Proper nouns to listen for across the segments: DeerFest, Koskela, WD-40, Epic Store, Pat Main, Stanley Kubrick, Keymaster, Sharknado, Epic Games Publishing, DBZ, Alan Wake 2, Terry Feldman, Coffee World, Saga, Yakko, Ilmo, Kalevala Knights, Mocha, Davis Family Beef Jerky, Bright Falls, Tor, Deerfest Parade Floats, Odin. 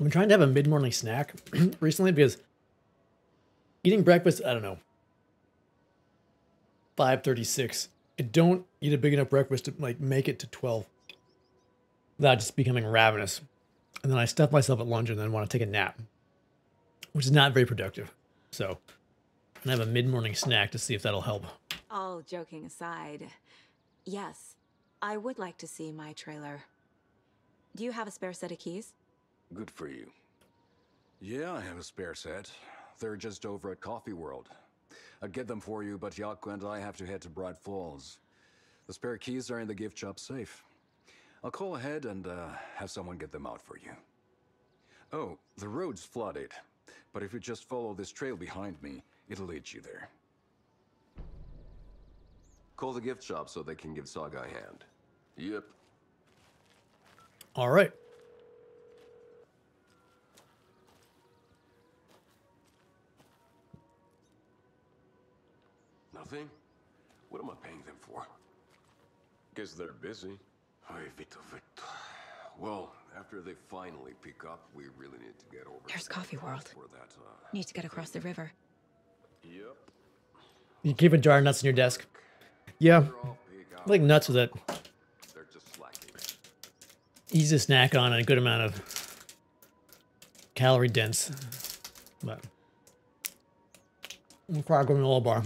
I've been trying to have a mid-morning snack recently because eating breakfast, I don't know, 5:36. I don't eat a big enough breakfast to like make it to 12 without just becoming ravenous. And then I stuff myself at lunch and then want to take a nap, which is not very productive. So I'm gonna have a mid-morning snack to see if that'll help. All joking aside, yes, I would like to see my trailer. Do you have a spare set of keys? Good for you. Yeah, I have a spare set. They're just over at Coffee World. I'd get them for you, but Yakko and I have to head to Bright Falls. The spare keys are in the gift shop safe. I'll call ahead and have someone get them out for you. Oh, the road's flooded, but if you just follow this trail behind me, it'll lead you there. Call the gift shop so they can give Saga a hand. Yep. All right. Nothing? What am I paying them for? Guess they're busy. Well, after they finally pick up, we really need to get over. There's Coffee World. Need to get across the river. Yep. You keep a jar of nuts in your desk. Yeah. I like nuts with that. They're just slacking. Easy to snack on and a good amount of calorie dense. But I'm probably going to a little bar.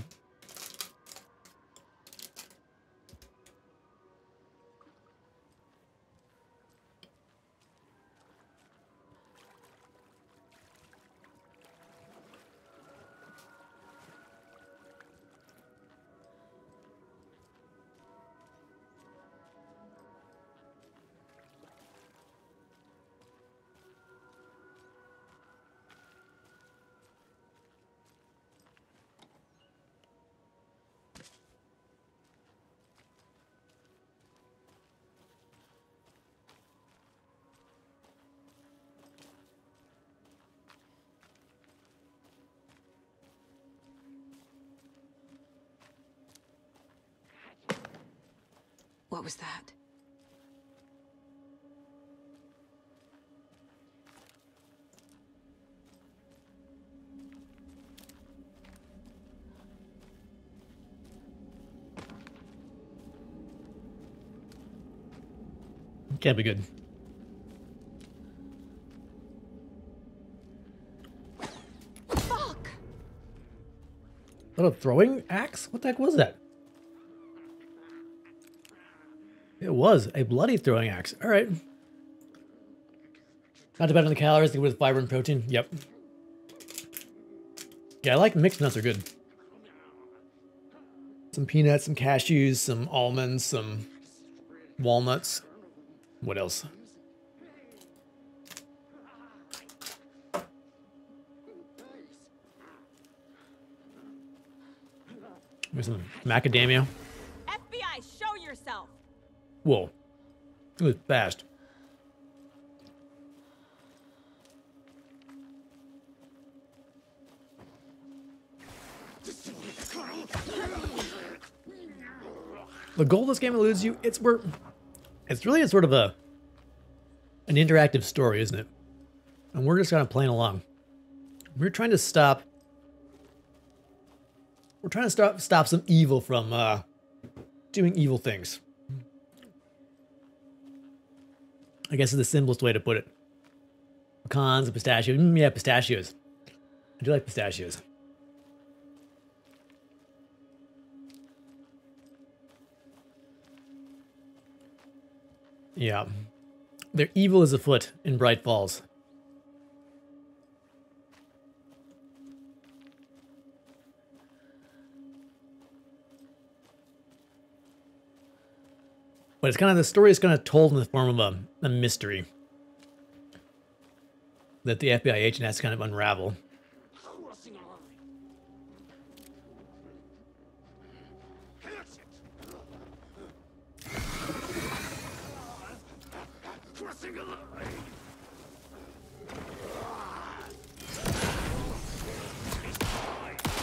What was that? Can't be good. Fuck! What, a throwing axe? What the heck was that? It was a bloody throwing axe. All right. Not to bet on the calories with fiber and protein. Yep. Yeah, I like mixed nuts. Are good. Some peanuts, some cashews, some almonds, some walnuts. What else? There's some macadamia. FBI, show yourself. Whoa, it was fast. The goal this game eludes you. It's really a sort of an interactive story, isn't it? And we're just kind of playing along. We're trying to stop. We're trying to stop some evil from doing evil things. I guess is the simplest way to put it. Pecans and pistachios. Yeah, pistachios. I do like pistachios. Yeah. Their evil is afoot in Bright Falls. But it's kind of, the story is kind of told in the form of a mystery that the FBI agent has to kind of unravel.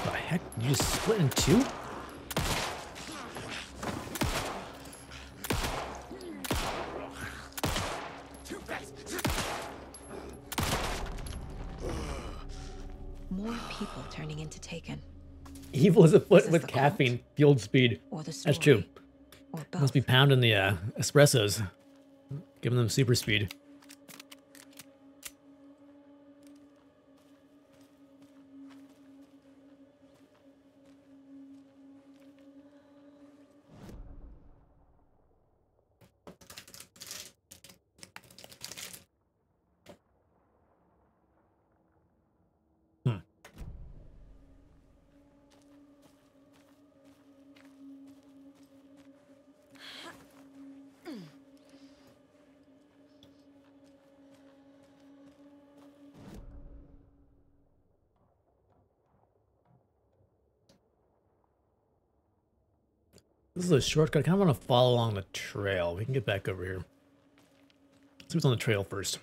The heck? You just split in two? taken. Evil is afoot with caffeine, fueled speed. That's true. Must be pounding the espressos, giving them super speed. This is a shortcut. I kind of want to follow along the trail. We can get back over here. See what's on the trail first.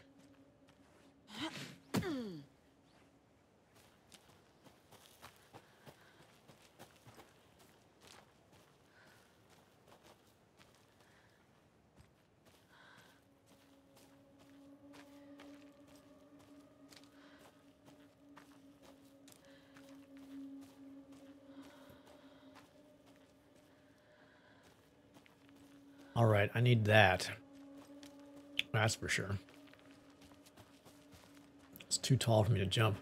Alright, I need that. That's for sure. It's too tall for me to jump.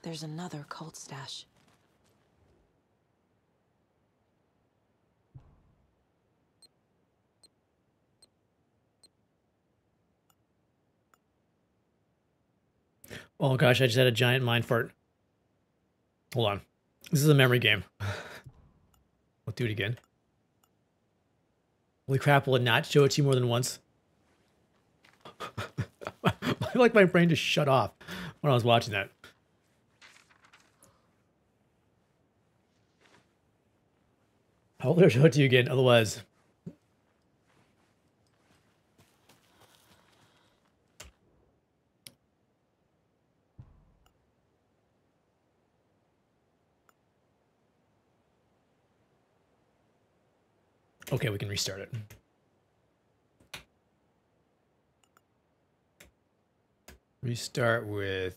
There's another cult stash. Oh gosh, I just had a giant mind fart. Hold on. This is a memory game. We'll do it again. Holy crap, will it not show it to you more than once? I feel like my brain just shut off when I was watching that. I hope they'll show it to you again, otherwise. Okay, we can restart it. Restart with...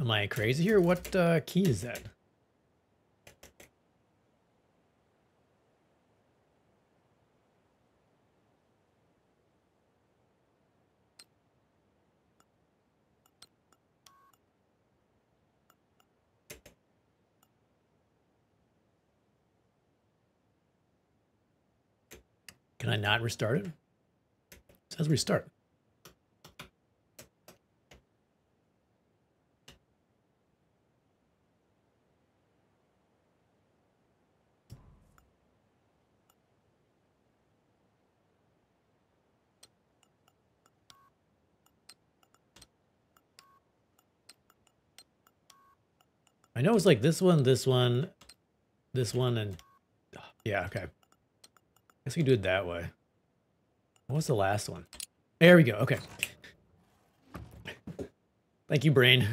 Am I crazy here? What key is that? Can I not restart it? It says restart. I know it's like this one, and yeah, okay. I guess we can do it that way. What was the last one? There we go, okay. Thank you, brain.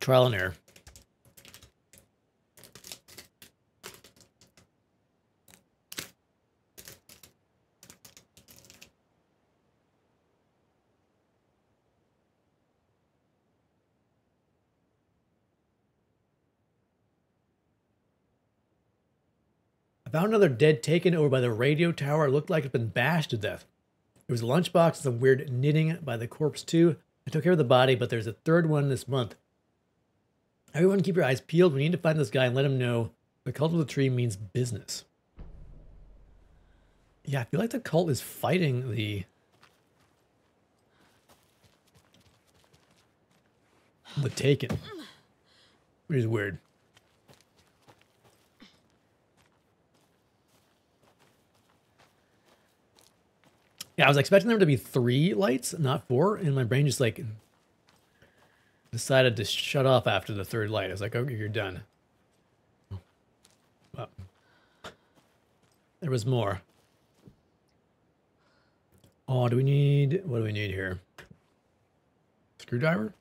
Trial and error. I found another dead taken over by the radio tower. It looked like it had been bashed to death. There was a lunchbox and some weird knitting by the corpse too. I took care of the body, but there's a third one this month. Everyone keep your eyes peeled. We need to find this guy and let him know the cult of the tree means business. Yeah, I feel like the cult is fighting the taken. Which is weird. Yeah, I was expecting there to be 3 lights, not 4, and my brain just like decided to shut off after the 3rd light. I was like, okay, you're done. Well, there was more. Oh, do we need, what do we need here? Screwdriver?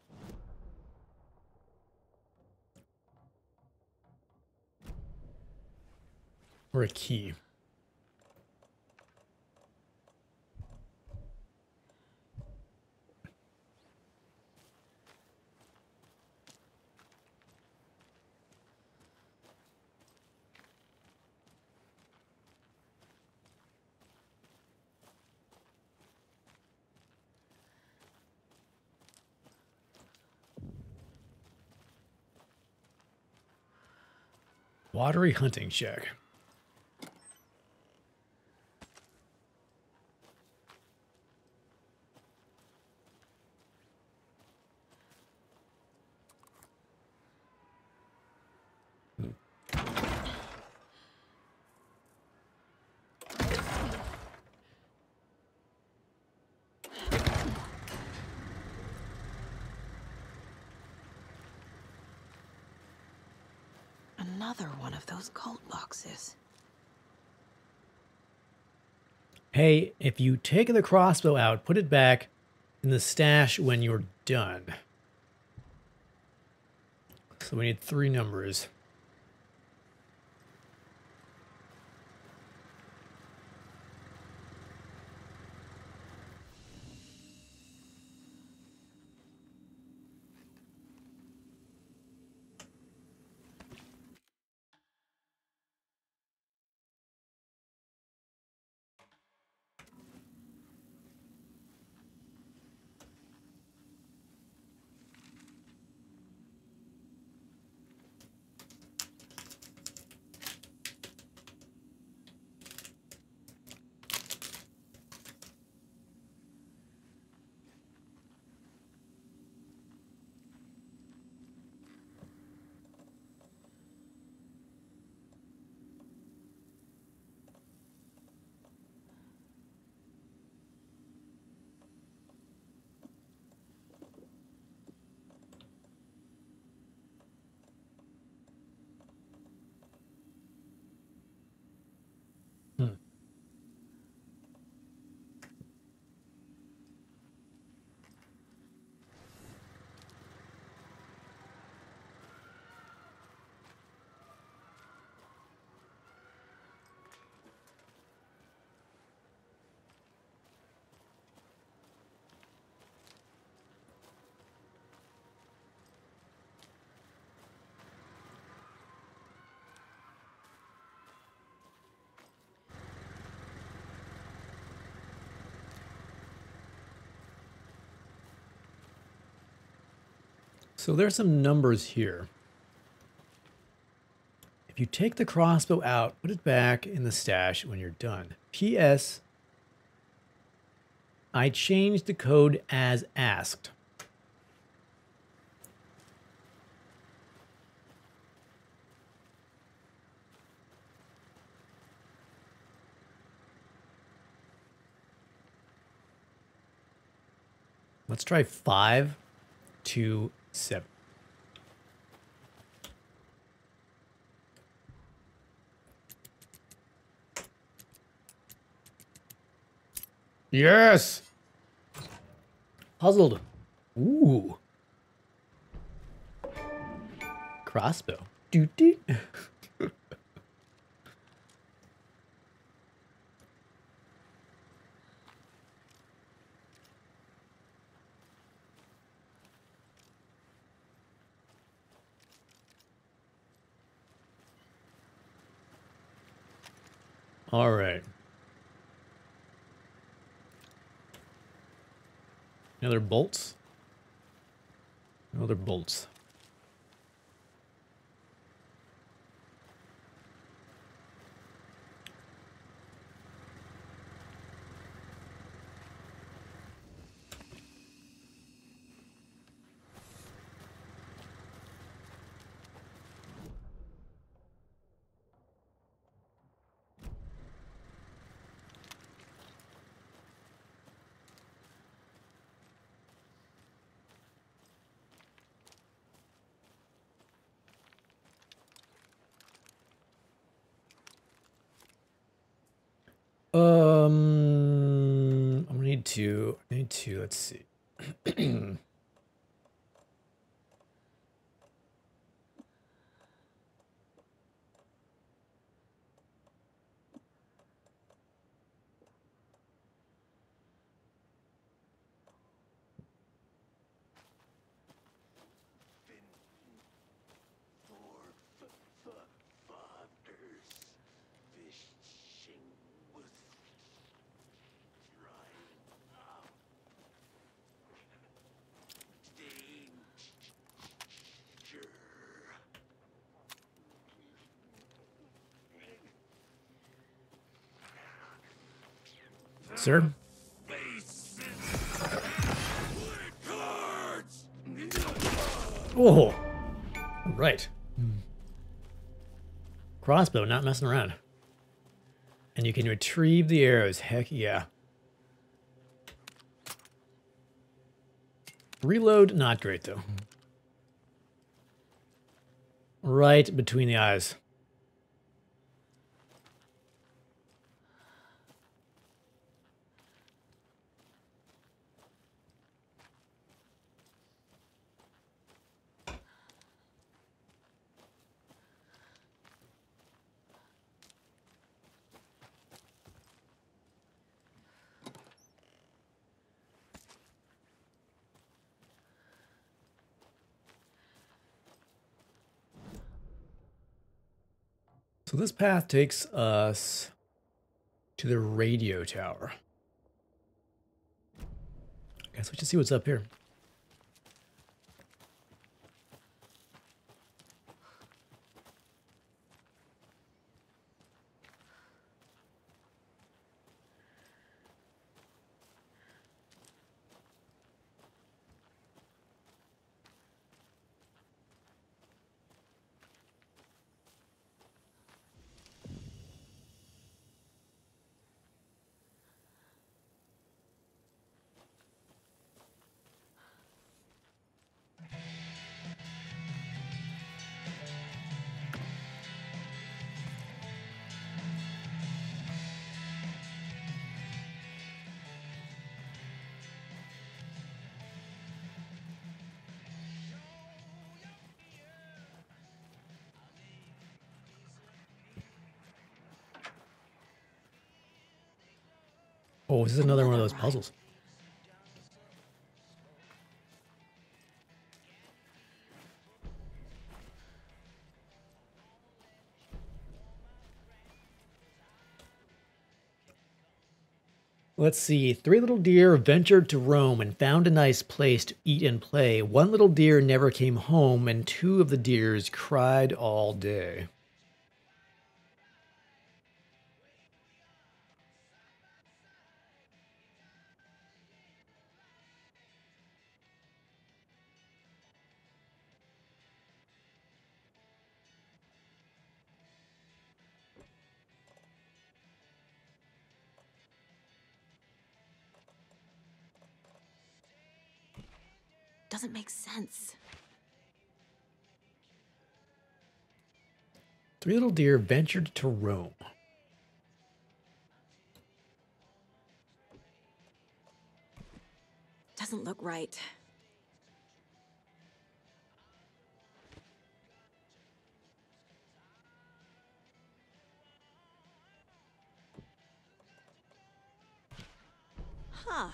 Or a key? Watery hunting shack. Hey, if you take the crossbow out, put it back in the stash when you're done. So we need 3 numbers. So there's some numbers here. If you take the crossbow out, put it back in the stash when you're done. P.S. I changed the code as asked. Let's try 5, 2, 7. Yes. Puzzled. Ooh. Crossbow. Doot doot. All right. Any other bolts? No other bolts. I'm gonna need to, let's see. Sir? Oh, right. Crossbow, not messing around. And you can retrieve the arrows. Heck yeah. Reload, not great though. Right between the eyes. So this path takes us to the radio tower. I guess we should see what's up here. Oh, this is another one of those puzzles. Let's see. Three little deer ventured to roam and found a nice place to eat and play. One little deer never came home, and two of the deers cried all day. Doesn't make sense. Three little deer ventured to roam. Doesn't look right. Huh.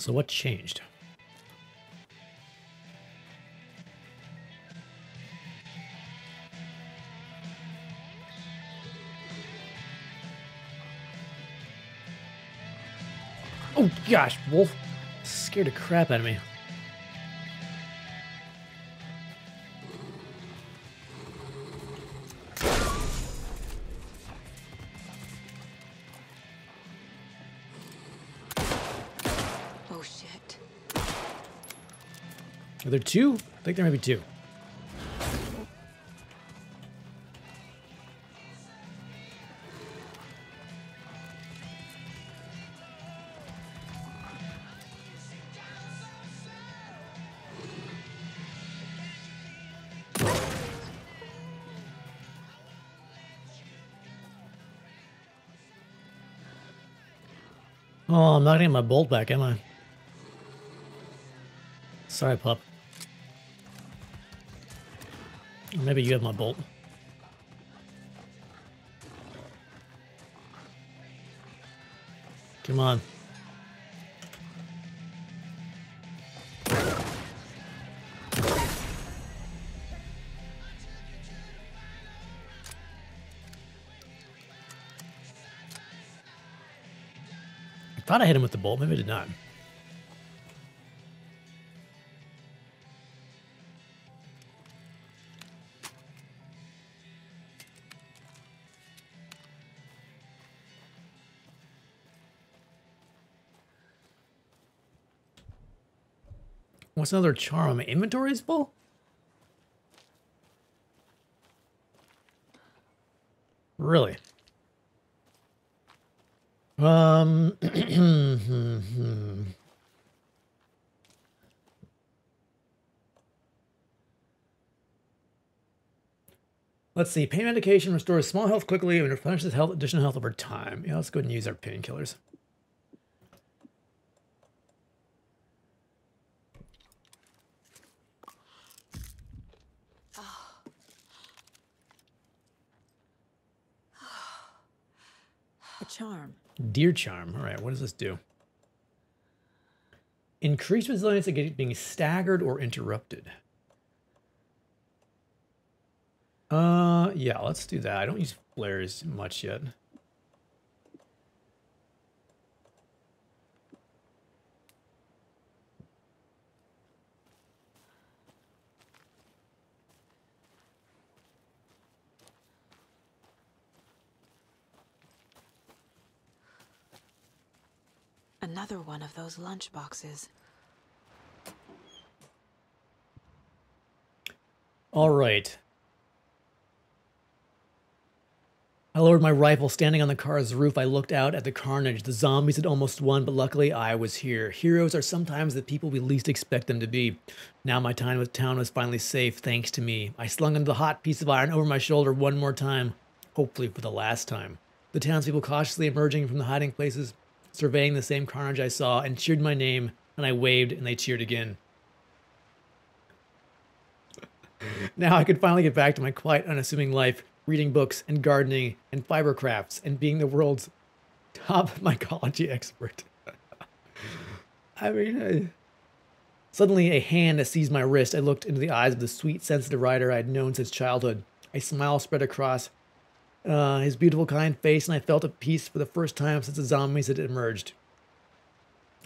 So what changed? Oh gosh, wolf scared the crap out of me. Are there two? I think there might be two. Oh, I'm not getting my bolt back, am I? Sorry, pup. Or maybe you have my bolt. Come on. I thought I hit him with the bolt, maybe I did not. What's another charm? My inventory is full? Really? Let's see. Pain medication restores small health quickly and replenishes health, additional health over time. Yeah, let's go ahead and use our painkillers. A charm. Deer charm. All right, what does this do? Increased resilience against being staggered or interrupted. Yeah, let's do that. I don't use flares much yet. Another one of those lunch boxes. All right. I lowered my rifle. Standing on the car's roof, I looked out at the carnage. The zombies had almost won, but luckily I was here. Heroes are sometimes the people we least expect them to be. Now my town was finally safe, thanks to me. I slung into the hot piece of iron over my shoulder one more time, hopefully for the last time. The townspeople cautiously emerging from the hiding places, surveying the same carnage I saw, and cheered my name, and I waved, and they cheered again. Now I could finally get back to my quiet, unassuming life, reading books, and gardening, and fiber crafts, and being the world's top mycology expert. I mean, suddenly a hand seized my wrist. I looked into the eyes of the sweet, sensitive rider I had known since childhood. A smile spread across his beautiful, kind face, and I felt at peace for the first time since the zombies had emerged.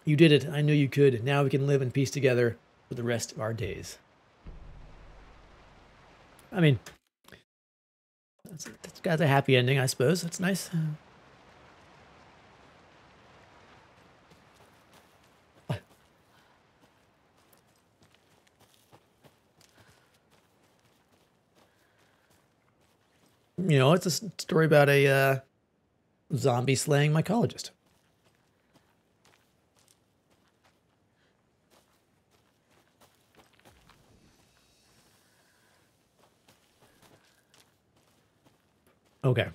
You did it. I knew you could. Now we can live in peace together for the rest of our days. I mean, that's got a happy ending, I suppose. That's nice. You know, it's a story about a zombie slaying mycologist. Okay.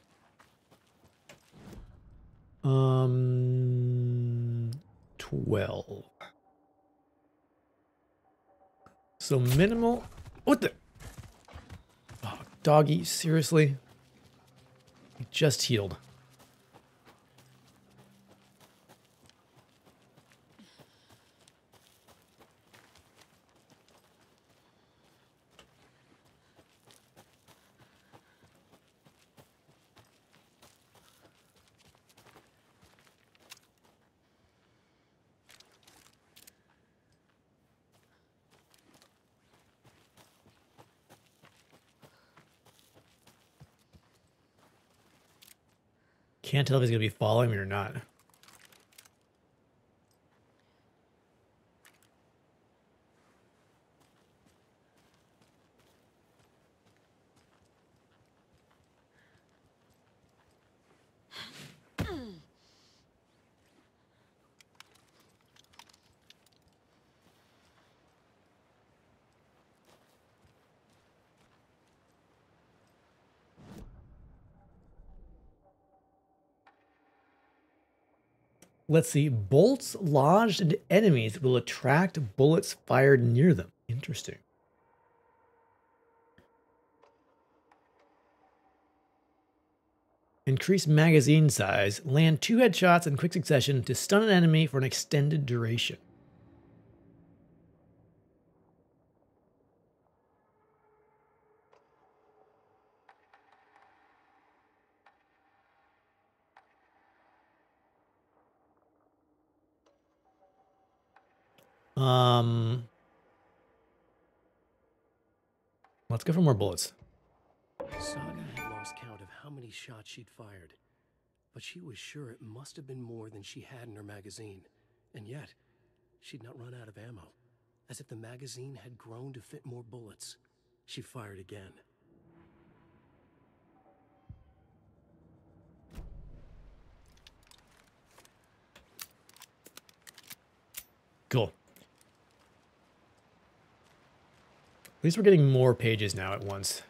$12. So minimal. What the? Oh, doggy, seriously? I just healed. Can't tell if he's going to be following me or not. Let's see. Bolts lodged into enemies will attract bullets fired near them. Interesting. Increase magazine size. Land 2 headshots in quick succession to stun an enemy for an extended duration. Let's go for more bullets. Saga had lost count of how many shots she'd fired, but she was sure it must have been more than she had in her magazine. And yet, she'd not run out of ammo, as if the magazine had grown to fit more bullets. She fired again. Cool. At least we're getting more pages now at once.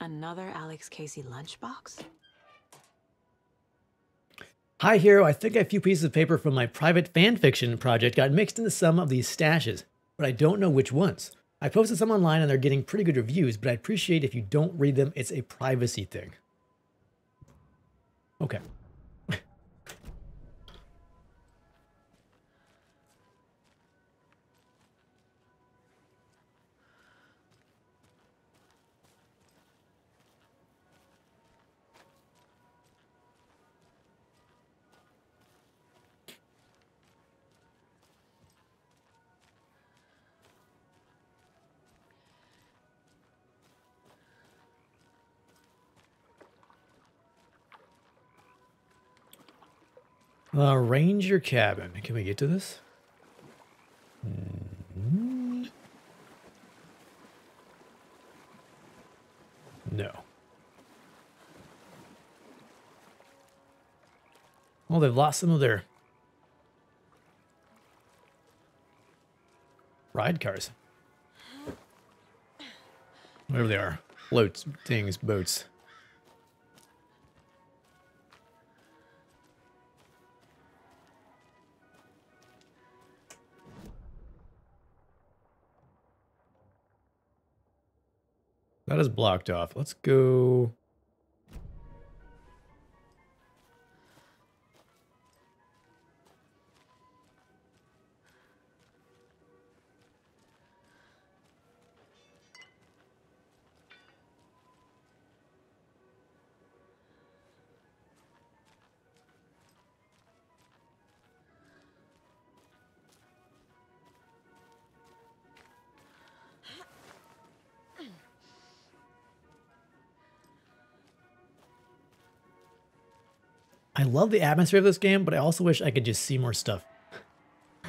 Another Alex Casey lunchbox? Hi, Hero. I think a few pieces of paper from my private fanfiction project got mixed into some of these stashes, but I don't know which ones. I posted some online and they're getting pretty good reviews, but I'd appreciate if you don't read them. It's a privacy thing. Okay. Arrange your cabin. Can we get to this? Mm-hmm. No. Well, they've lost some of their ride cars. Whatever they are. Floats, things, boats. That is blocked off. Let's go. I love the atmosphere of this game, but I also wish I could just see more stuff. I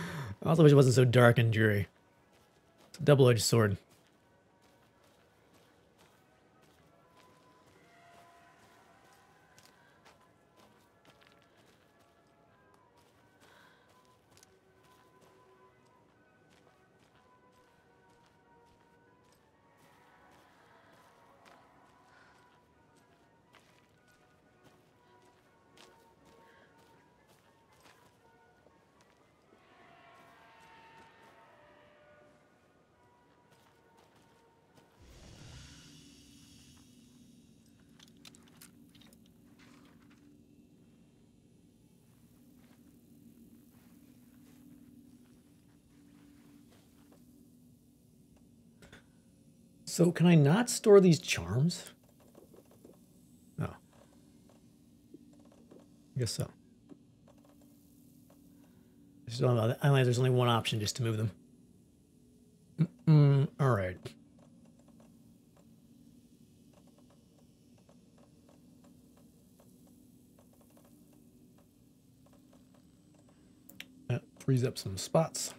also wish it wasn't so dark and dreary. It's a double-edged sword. So can I not store these charms? No. I guess so. I just don't know. I think there's only one option, just to move them. All right. That frees up some spots.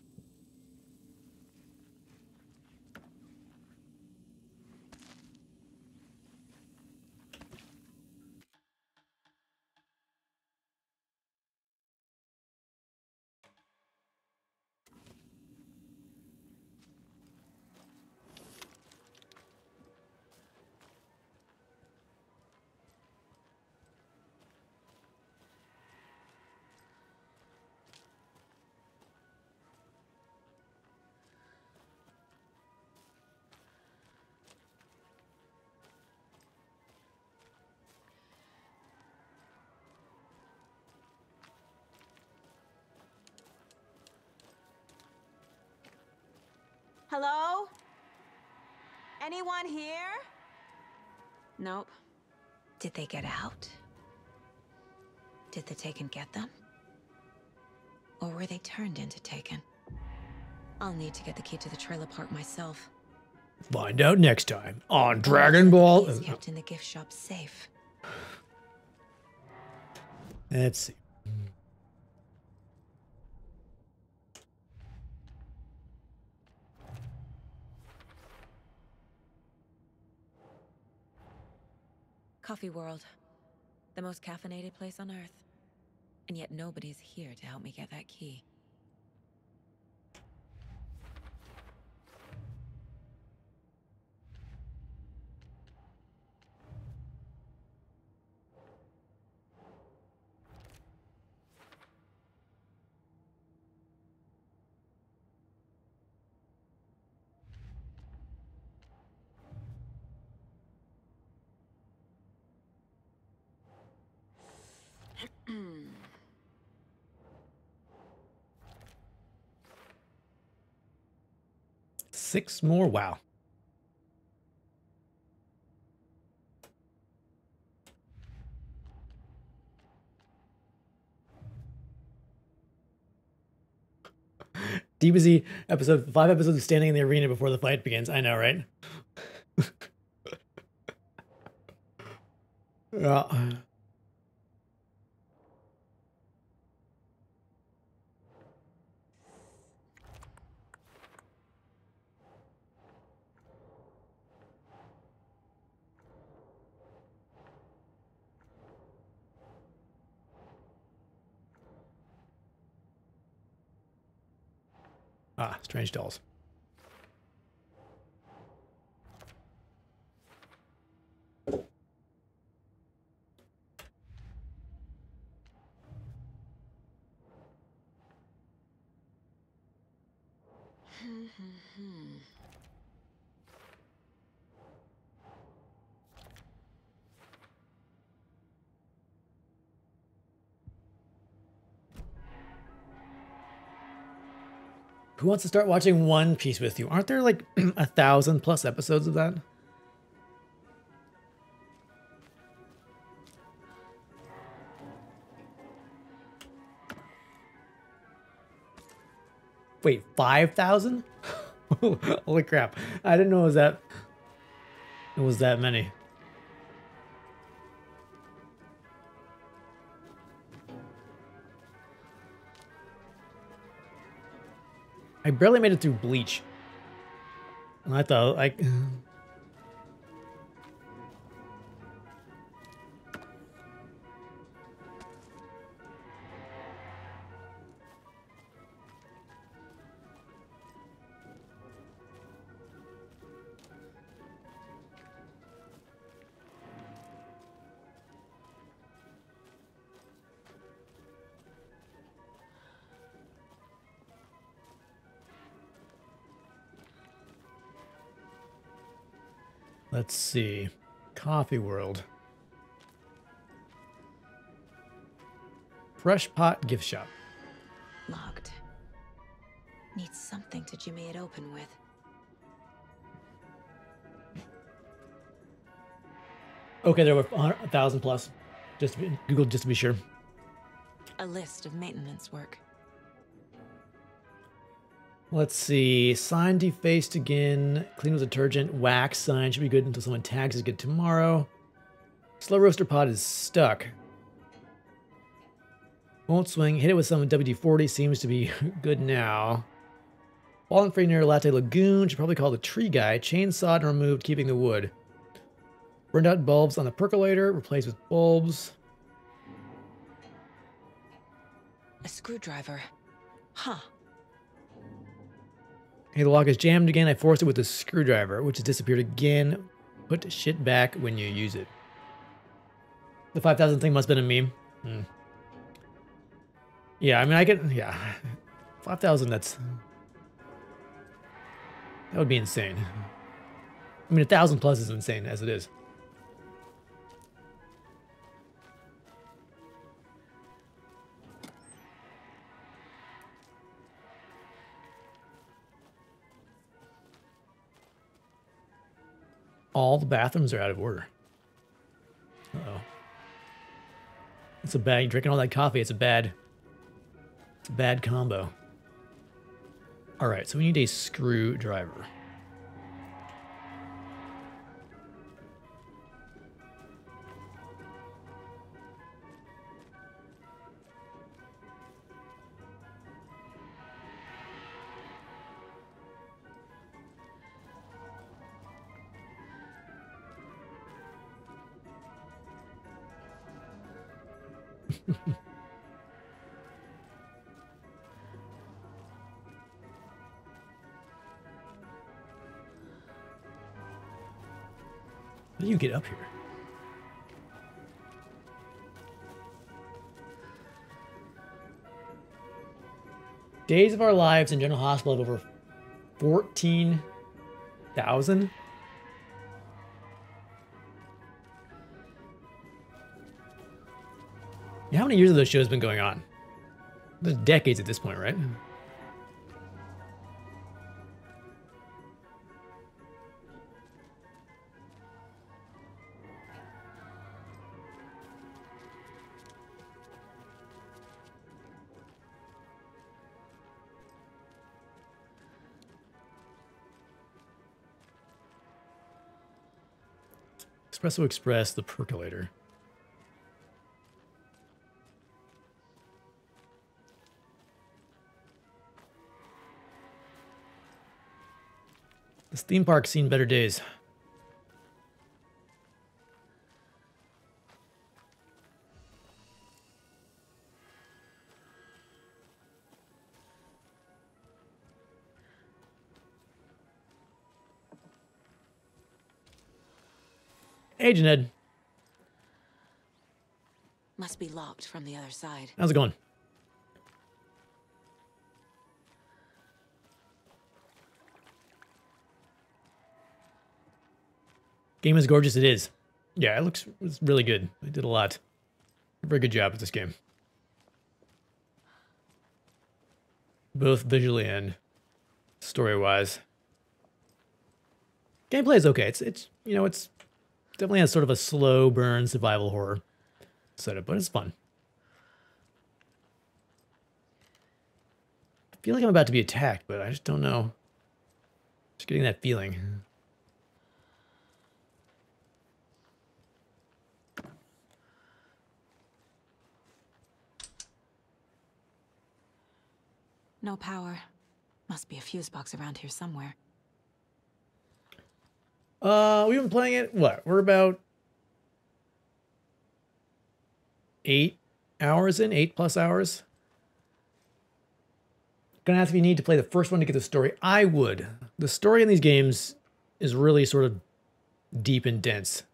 Hello? Anyone here? Nope. Did they get out? Did the Taken get them? Or were they turned into Taken? I'll need to get the key to the trailer park myself. Find out next time on Dragon Ball. He's kept in the gift shop safe. Let's see. Coffee World, the most caffeinated place on Earth, and yet nobody's here to help me get that key. Six more, wow. DBZ episode 5 episodes of standing in the arena before the fight begins. I know, right? Yeah. Ah, strange dolls. Who wants to start watching One Piece with you? Aren't there like 1,000+ episodes of that? Wait, 5,000? Holy crap. I didn't know it was that many. I barely made it through Bleach. And I thought, like... Let's see. Coffee World. Fresh Pot Gift Shop. Locked. Need something to jimmy it open with. Okay, there were 1,000 plus. Just Google, just to be sure. A list of maintenance work. Let's see. Sign defaced again. Clean with detergent. Wax sign should be good until someone tags is good tomorrow. Slow roaster pod is stuck. Won't swing. Hit it with some WD-40. Seems to be good now. Fallen free near Latte Lagoon. Should probably call the tree guy. Chainsawed and removed, keeping the wood. Burned out bulbs on the percolator. Replaced with bulbs. A screwdriver. Huh. Hey, the lock is jammed again. I forced it with a screwdriver, which has disappeared again. Put shit back when you use it. The 5,000 thing must have been a meme. Hmm. Yeah, I mean, I could... Yeah. 5,000, that's... That would be insane. I mean, 1,000 plus is insane as it is. All the bathrooms are out of order. Uh-oh. It's a bad, drinking all that coffee, it's a bad combo. All right, so we need a screwdriver. How do you get up here? Days of our lives in General Hospital have over 14,000. How many years have this show been going on? There's decades at this point, right? Espresso Express, the percolator. This theme park's seen better days. Hey, Janed. Must be locked from the other side. How's it going? Game is gorgeous, it is. Yeah, it looks really good. They did a lot. Very good job with this game. Both visually and story-wise. Gameplay is okay. It's you know, it's definitely has sort of a slow burn survival horror setup, but it's fun. I feel like I'm about to be attacked, but I just don't know. Just getting that feeling. No power. Must be a fuse box around here somewhere. We've been playing it, what? We're about 8 hours in, 8+ hours. Gonna ask if you need to play the first one to get the story. I would. The story in these games is really sort of deep and dense.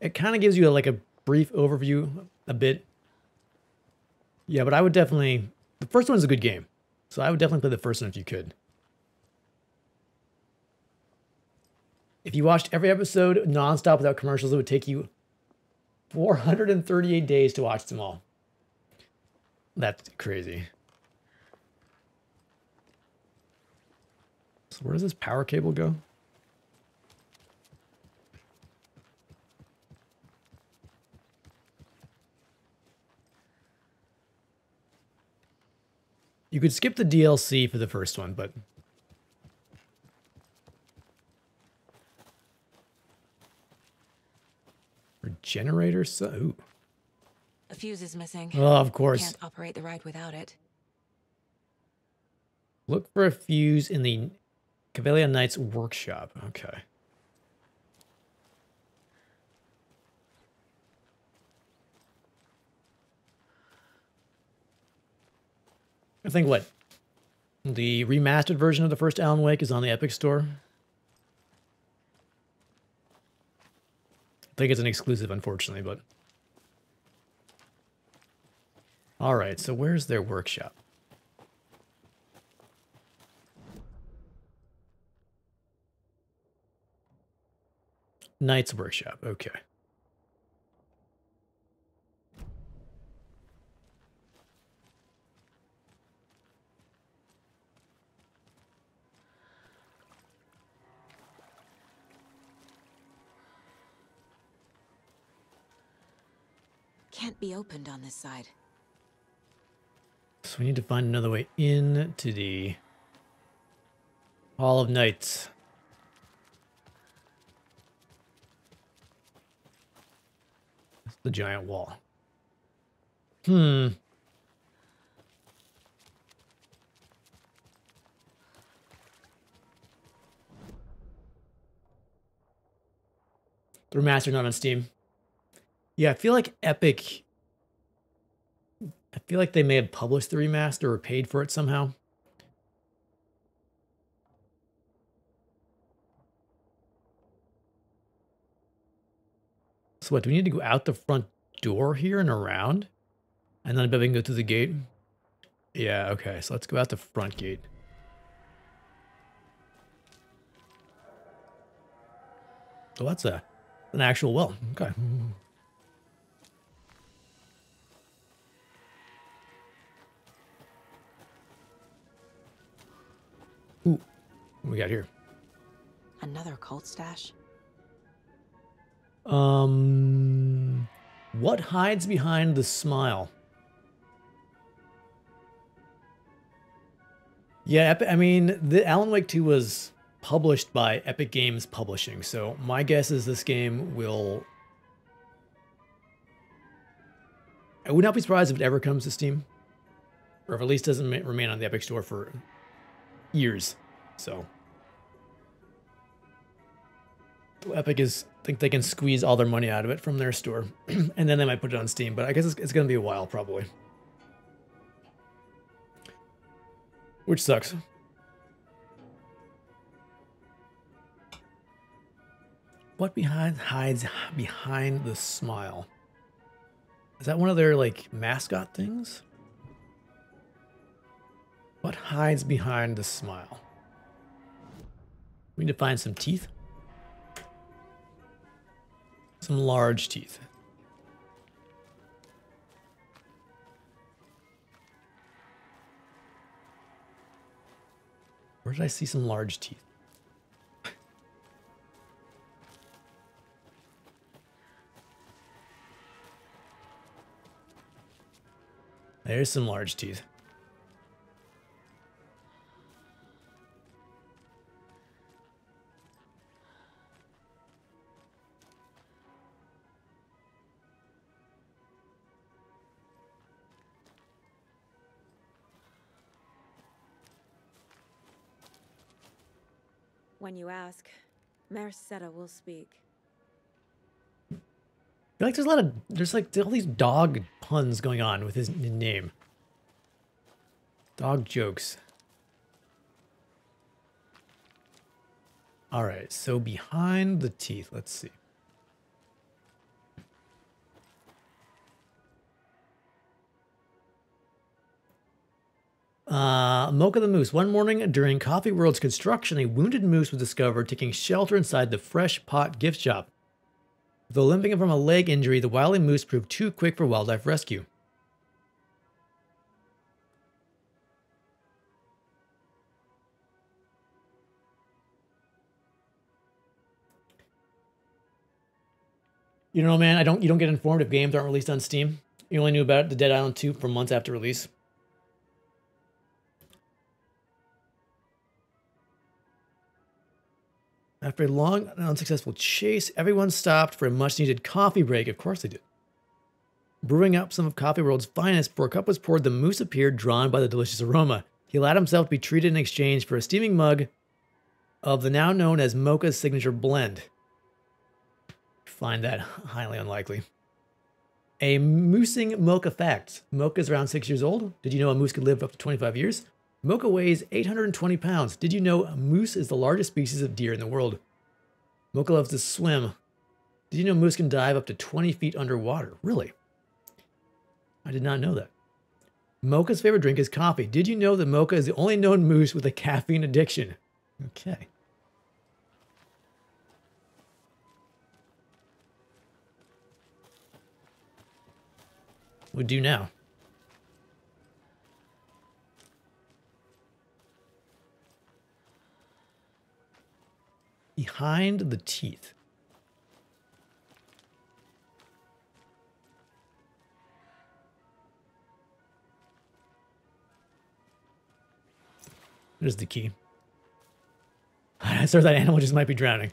It kind of gives you like a brief overview a bit. Yeah, but I would definitely... The first one's a good game, so I would definitely play the first one if you could. If you watched every episode nonstop without commercials, it would take you 438 days to watch them all. That's crazy. So where does this power cable go? You could skip the DLC for the first one, but... Regenerator? Ooh. A fuse is missing. Oh, of course. Can't operate the ride without it. Look for a fuse in the Kalevala Knights workshop. Okay. I think what? The remastered version of the first Alan Wake is on the Epic Store. I think it's an exclusive, unfortunately, but... Alright, so where's their workshop? Knight's workshop, okay. Can't be opened on this side. So we need to find another way in to the Hall of Knights. That's the giant wall. Hmm. The remaster not on Steam. Yeah, I feel like Epic... I feel like they may have published the remaster or paid for it somehow. So what, do we need to go out the front door here and around? And then I bet we can go through the gate? Yeah, okay, so let's go out the front gate. Oh, that's an actual well. Okay. Ooh, what we got here? Another cold stash. What hides behind the smile? Yeah, I mean, the Alan Wake 2 was published by Epic Games Publishing, so my guess is this game will... I would not be surprised if it ever comes to Steam, or if at least doesn't remain on the Epic Store for... years, so Epic is, I think they can squeeze all their money out of it from their store, and then they might put it on Steam. But I guess it's going to be a while, probably, which sucks. What hides behind the smile? Is that one of their like mascot things? What hides behind the smile? We need to find some teeth. Some large teeth. Where did I see some large teeth? There's some large teeth. When you ask, Mayor Seta will speak. I feel like there's all these dog puns going on with his name. Dog jokes. All right, so behind the teeth, let's see. Mocha the Moose. One morning during Coffee World's construction, a wounded moose was discovered taking shelter inside the Fresh Pot gift shop. Though limping from a leg injury, the wily moose proved too quick for wildlife rescue. You know, man, you don't get informed if games aren't released on Steam. You only knew about the Dead Island 2 for months after release. After a long and unsuccessful chase, everyone stopped for a much-needed coffee break. Of course they did. Brewing up some of Coffee World's finest, for a cup was poured, the moose appeared, drawn by the delicious aroma. He allowed himself to be treated in exchange for a steaming mug of the now known as Mocha's signature blend. Find that highly unlikely. A moosing Mocha fact. Mocha is around 6 years old. Did you know a moose could live up to 25 years? Mocha weighs 820 pounds. Did you know a moose is the largest species of deer in the world? Mocha loves to swim. Did you know moose can dive up to 20 feet underwater? Really? I did not know that. Mocha's favorite drink is coffee. Did you know that Mocha is the only known moose with a caffeine addiction? Okay. We do now. Behind the teeth. There's the key. I swear that animal just might be drowning.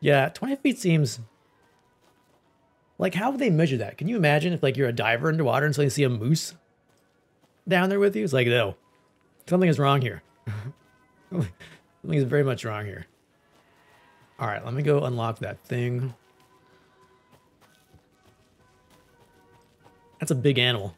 Yeah, 20 feet seems... Like, how would they measure that? Can you imagine if, like, you're a diver underwater and suddenly you see a moose down there with you? It's like, no, something is wrong here. Something is very much wrong here. All right, let me go unlock that thing. That's a big animal.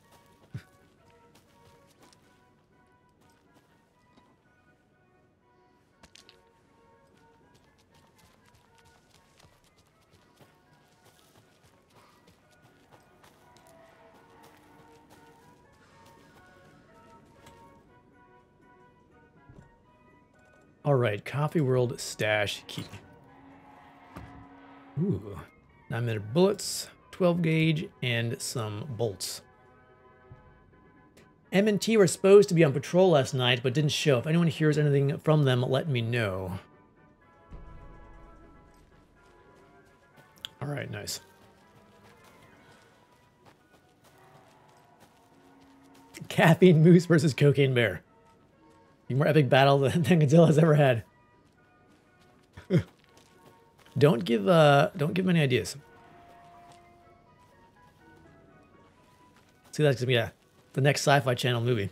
All right, Coffee World stash key. Ooh, 9mm bullets, 12 gauge, and some bolts. M&T were supposed to be on patrol last night, but didn't show. If anyone hears anything from them, let me know. All right, nice. Caffeine moose versus cocaine bear. More epic battle than Godzilla's ever had. Don't give him any ideas. See, that's gonna be the next Sci-Fi Channel movie.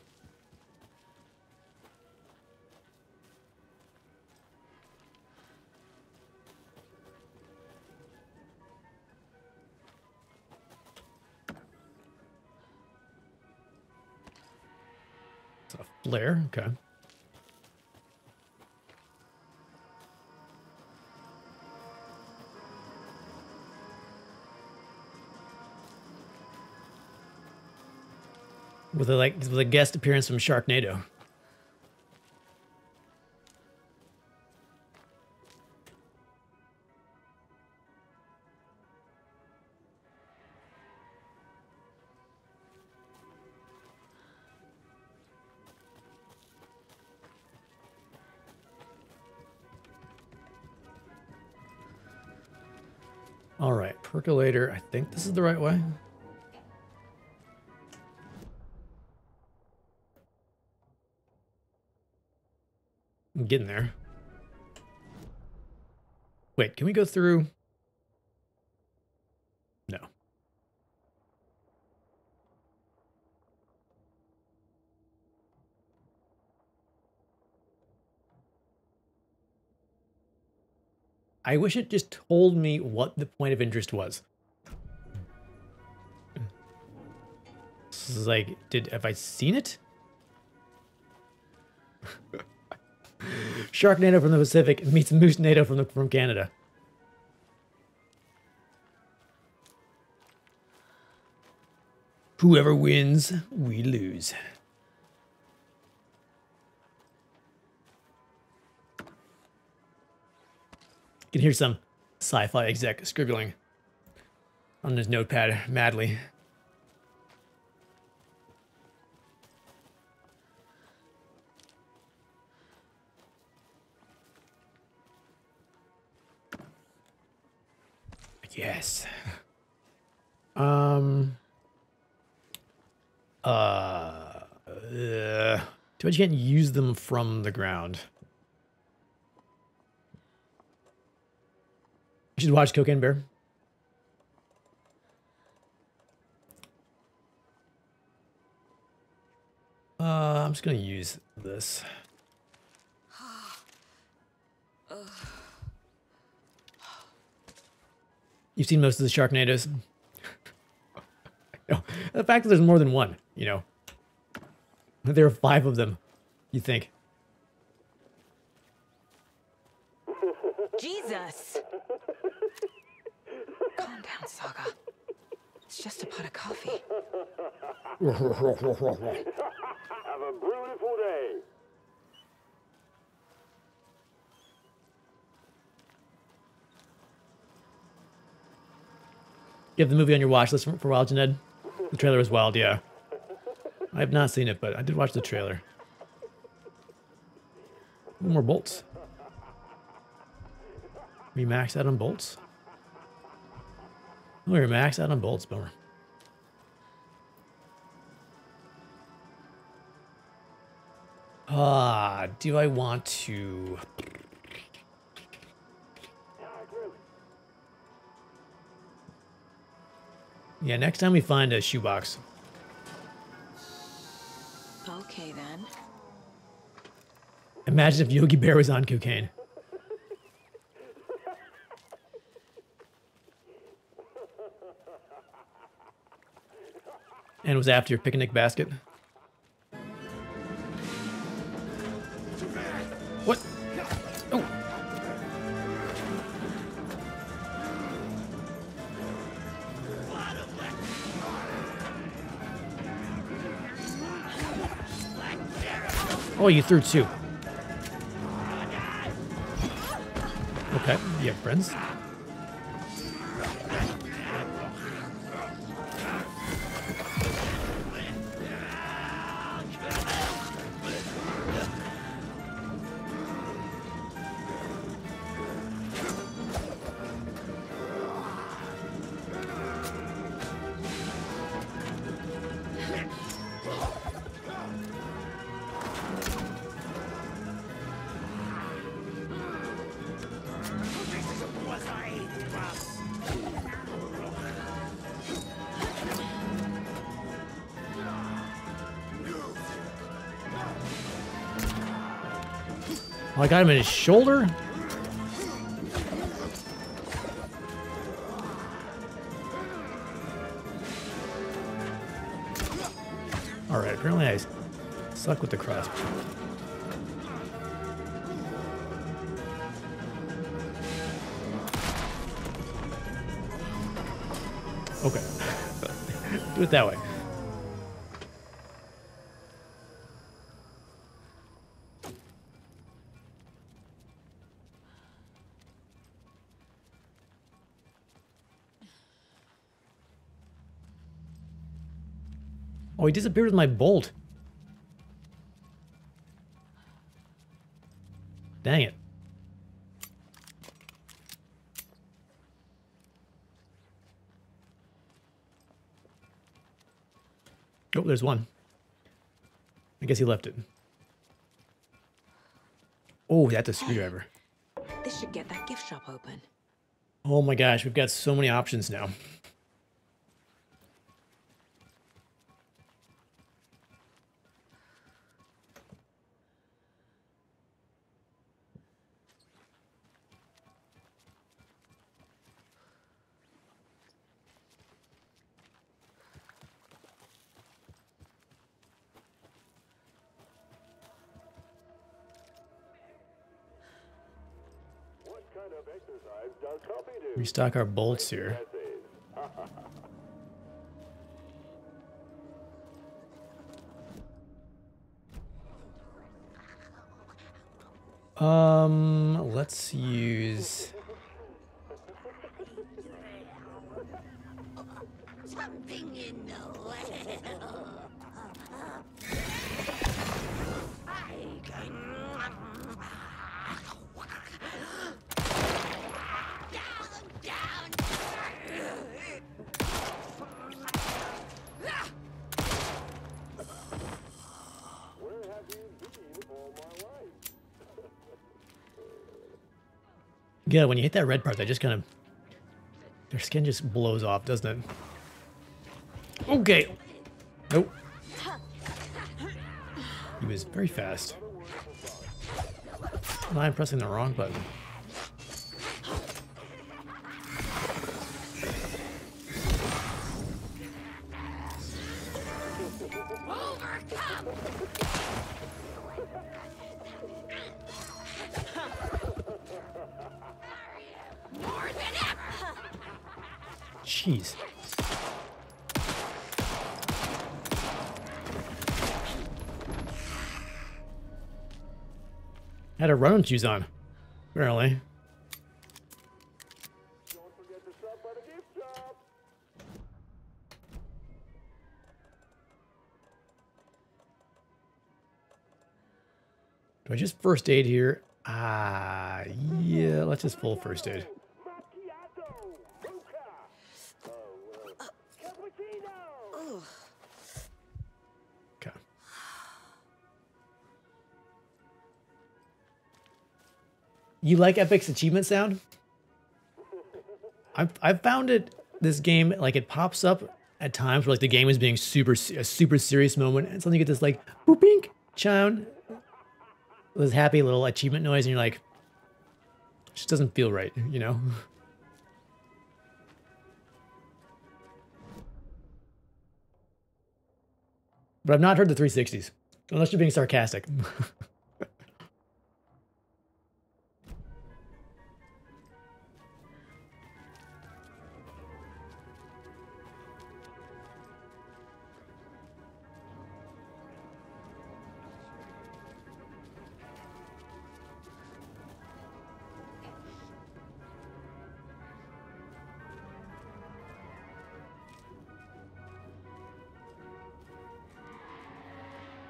It's a flare, okay. With a guest appearance from Sharknado. All right, percolator. I think this is the right way. Getting there. Wait, can we go through? No. I wish it just told me what the point of interest was. This is like, have I seen it? Sharknado from the Pacific meets Moose Nato from Canada. Whoever wins, we lose. You can hear some sci-fi exec scribbling on his notepad madly. Yes. Too bad you can't use them from the ground. You should watch Cocaine Bear. I'm just going to use this. You've seen most of the Sharknadoes. No, the fact that there's more than one, you know. There are 5 of them, you think. Jesus! Calm down, Saga. It's just a pot of coffee. Have a beautiful day. You have the movie on your watch list for Wild Jened? The trailer was wild, yeah. I have not seen it, but I did watch the trailer. More bolts. We maxed out on bolts? Oh, we were maxed out on bolts, bummer. Do I want to... Yeah, next time we find a shoebox. Okay, then. Imagine if Yogi Bear was on cocaine. And was after your picnic basket. What? Oh. Oh, you threw 2. Okay, you have friends. Oh, I got him in his shoulder? Alright, apparently I suck with the crossbow. Okay. Do it that way. He disappeared with my bolt. Dang it. Oh, there's one. I guess he left it. Oh, that's a screwdriver. This should get that gift shop open. Oh my gosh, we've got so many options now. Restock our bolts here. Let's use. Something in the way. Yeah, when you hit that red part, that just kind of Their skin just blows off, doesn't it? Okay. Nope. He was very fast. Well, I'm pressing the wrong button. Jeez. Had a running shoes on, apparently. Don't forget to stop by the gift shop. Do I just first aid here? Ah, yeah, let's just full first aid. You like Epic's achievement sound? I've found it, this game, like it pops up at times where like the game is being a super serious moment and suddenly you get this like boopink sound, this happy little achievement noise and you're like, it just doesn't feel right, you know? But I've not heard the 360s, unless you're being sarcastic.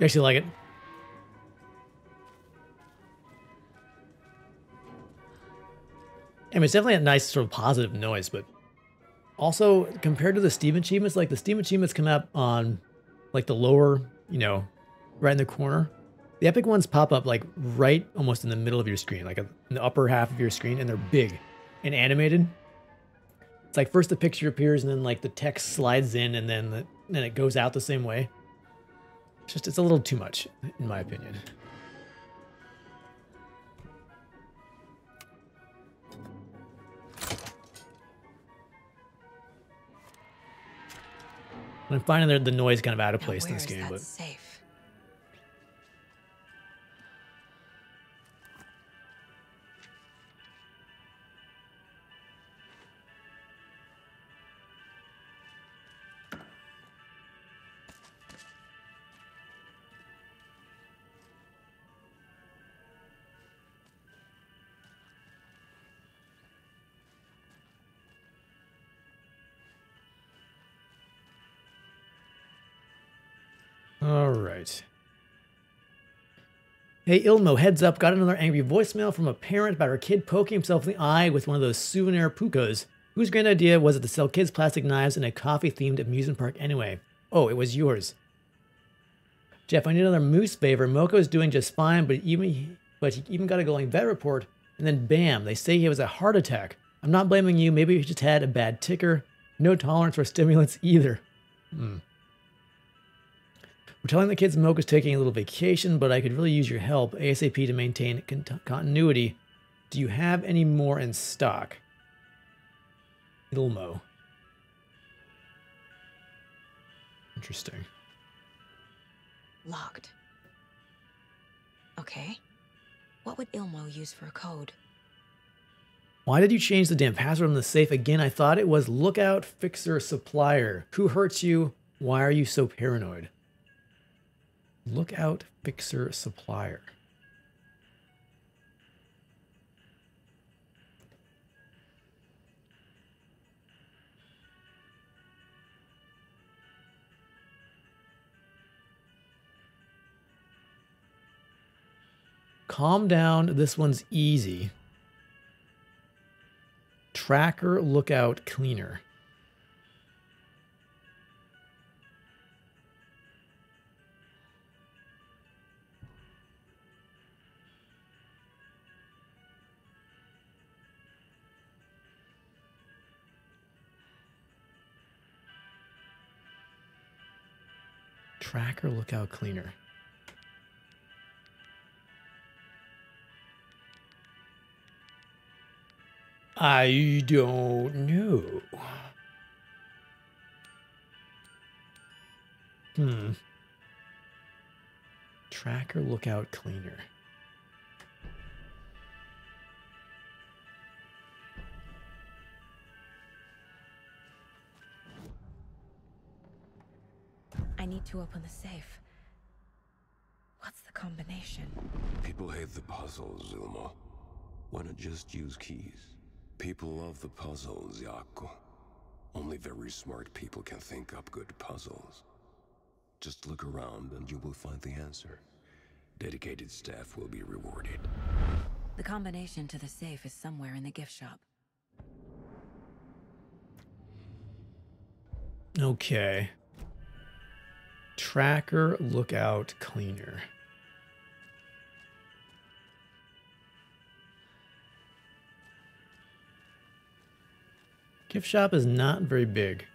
You actually like it. I mean, it's definitely a nice sort of positive noise, but also compared to the Steam achievements, like the Steam achievements come up on like the lower, you know, right in the corner. The Epic ones pop up like right almost in the middle of your screen, like in the upper half of your screen, and they're big and animated. It's like first the picture appears and then like the text slides in and then it goes out the same way. Just, it's a little too much, in my opinion. I'm finding the noise kind of out of place in this game, but safe. All right. Hey, Ilmo, heads up. Got another angry voicemail from a parent about her kid poking himself in the eye with one of those souvenir pukas. Whose grand idea was it to sell kids plastic knives in a coffee-themed amusement park anyway? Oh, it was yours. Jeff, I need another moose favor. Mocha's doing just fine, but he even got a glowing vet report, and then bam, they say he was a heart attack. I'm not blaming you. Maybe he just had a bad ticker. No tolerance for stimulants either. Hmm. We're telling the kids Mocha's taking a little vacation, but I could really use your help ASAP to maintain continuity. Do you have any more in stock? Ilmo. Interesting. Locked. Okay. What would Ilmo use for a code? Why did you change the damn password on the safe again? I thought it was lookout, fixer, supplier. Who hurts you? Why are you so paranoid? Lookout, fixer, supplier. Calm down, this one's easy. Tracker, lookout, cleaner. Tracker lookout cleaner. I don't know. Tracker lookout cleaner. I need to open the safe. What's the combination? People hate the puzzles, Ilmo. Why not just use keys? People love the puzzles, Yakko. Only very smart people can think up good puzzles. Just look around and you will find the answer. Dedicated staff will be rewarded. The combination to the safe is somewhere in the gift shop. Okay. Tracker lookout cleaner. Gift shop is not very big.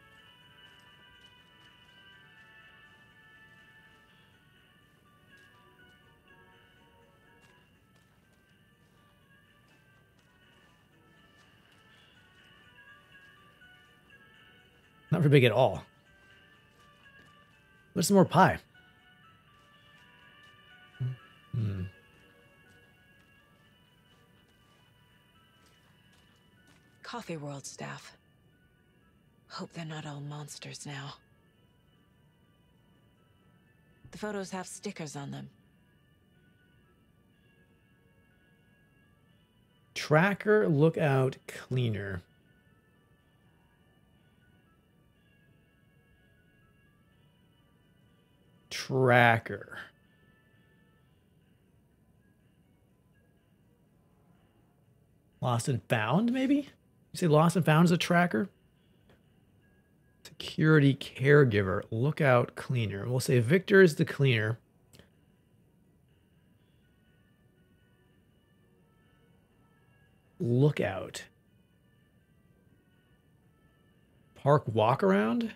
Not very big at all. There's some more pie. Coffee World staff. Hope they're not all monsters now. The photos have stickers on them. Tracker lookout cleaner. Tracker. Lost and found, maybe? You say lost and found is a tracker? Security caregiver, lookout cleaner. We'll say Victor is the cleaner. Lookout. Park walk around?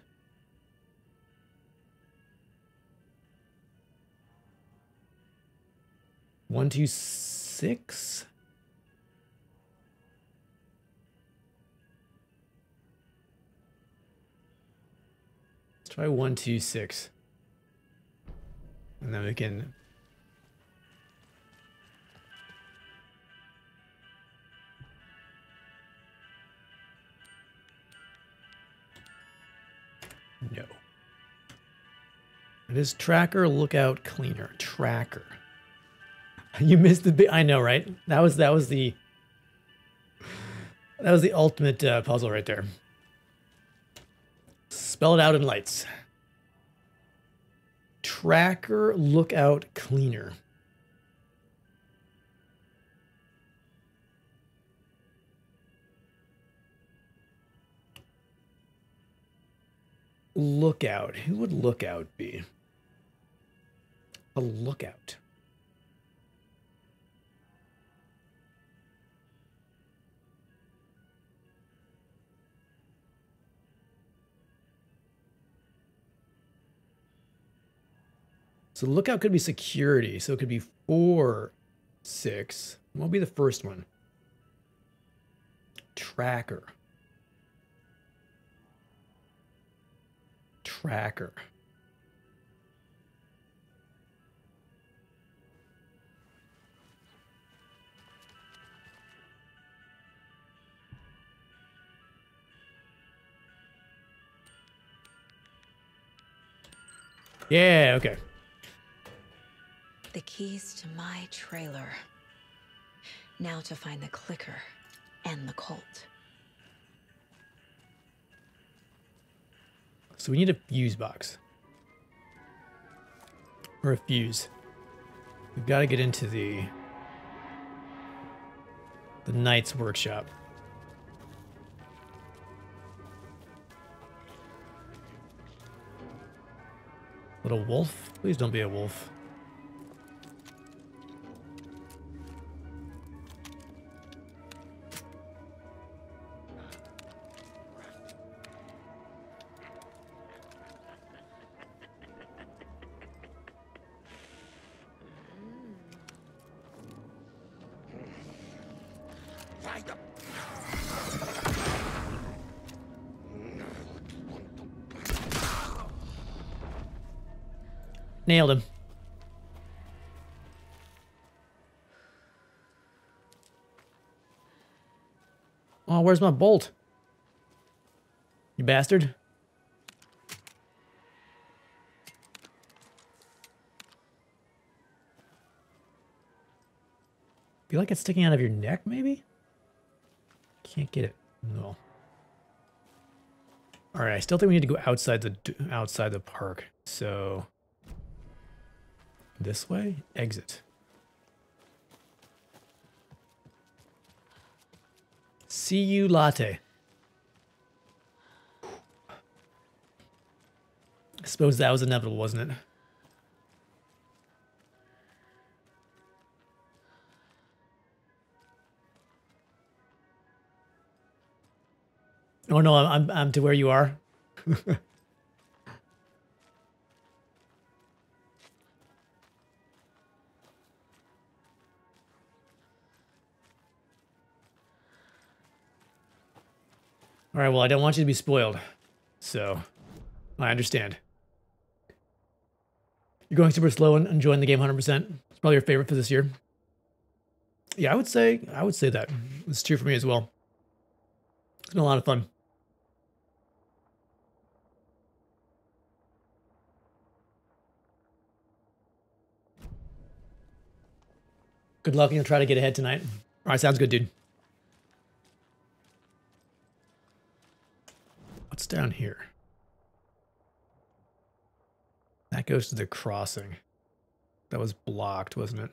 One, two, six? Let's try 1, 2, 6. And then we can... No. It is tracker, lookout, cleaner. Tracker. You missed the big, I know, right? That was the ultimate puzzle right there. Spell it out in lights. Tracker lookout cleaner. Lookout. Who would lookout be? A lookout. So lookout could be security. So it could be 4, 6. Won't be the first one. Tracker. Tracker. Yeah, okay. The keys to my trailer. Now to find the clicker and the Colt. So we need a fuse box. Or a fuse. We've got to get into the Knights workshop. Little wolf? Please don't be a wolf. Nailed him. Oh, where's my bolt? You bastard. Feel like it's sticking out of your neck, maybe? Can't get it. No. All right, I still think we need to go outside the park. So this way, exit. See you latte. I suppose that was inevitable, wasn't it? Oh no, I'm to where you are. All right, well, I don't want you to be spoiled, so I understand. You're going super slow and enjoying the game 100%. It's probably your favorite for this year. Yeah, I would say that. It's true for me as well. It's been a lot of fun. Good luck, and I'll try to get ahead tonight. All right, sounds good, dude. What's down here? That goes to the crossing. That was blocked, wasn't it?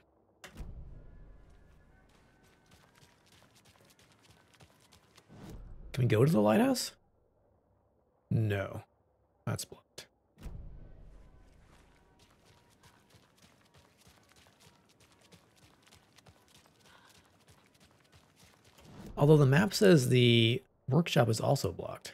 Can we go to the lighthouse? No, that's blocked. Although the map says the workshop is also blocked.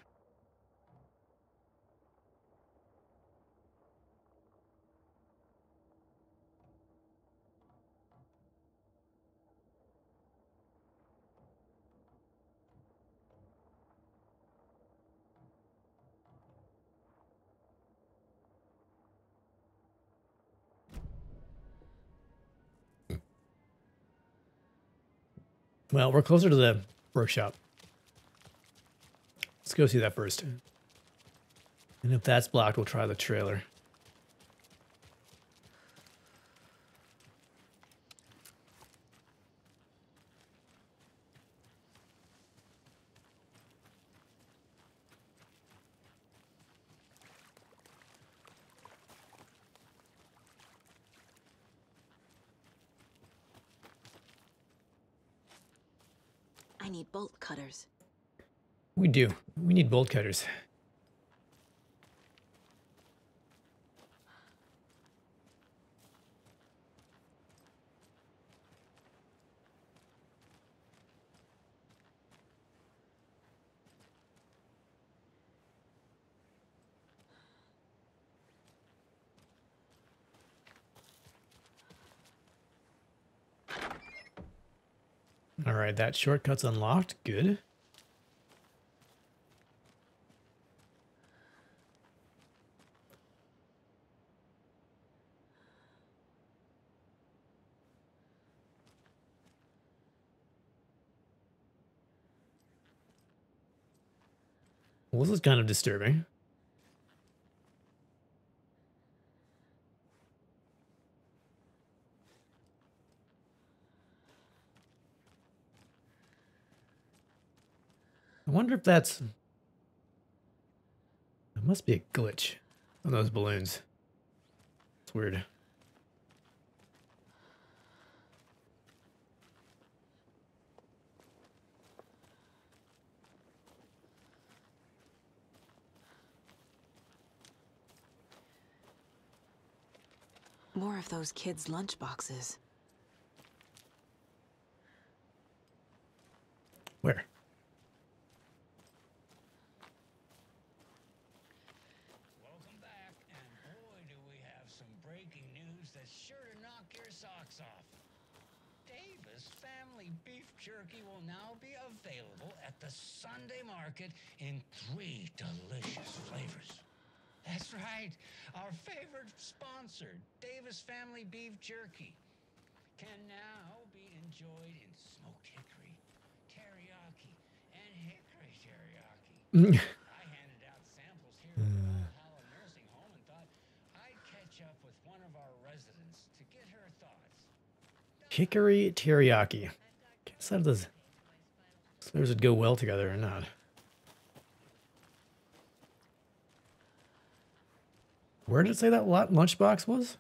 Well, we're closer to the workshop. Let's go see that first. And if that's blocked, we'll try the trailer. Cutters. We do. We need bolt cutters. All right, that shortcut's unlocked. Good. Well, this is kind of disturbing. I wonder if that's... That must be a glitch on those balloons. It's weird. More of those kids' lunchboxes. Where? Sure to knock your socks off. Davis Davis Family Beef Jerky will now be available at the Sunday market in 3 delicious flavors. That's right, our favorite sponsor, Davis Family Beef Jerky, can now be enjoyed in smoked hickory, teriyaki, and hickory teriyaki. I handed out samples here at the Holland Nursing Home and thought I'd catch up with one of our residents to get her thoughts. Hickory teriyaki. Can't decide if those flavors would go well together or not. Where did it say that lunchbox was?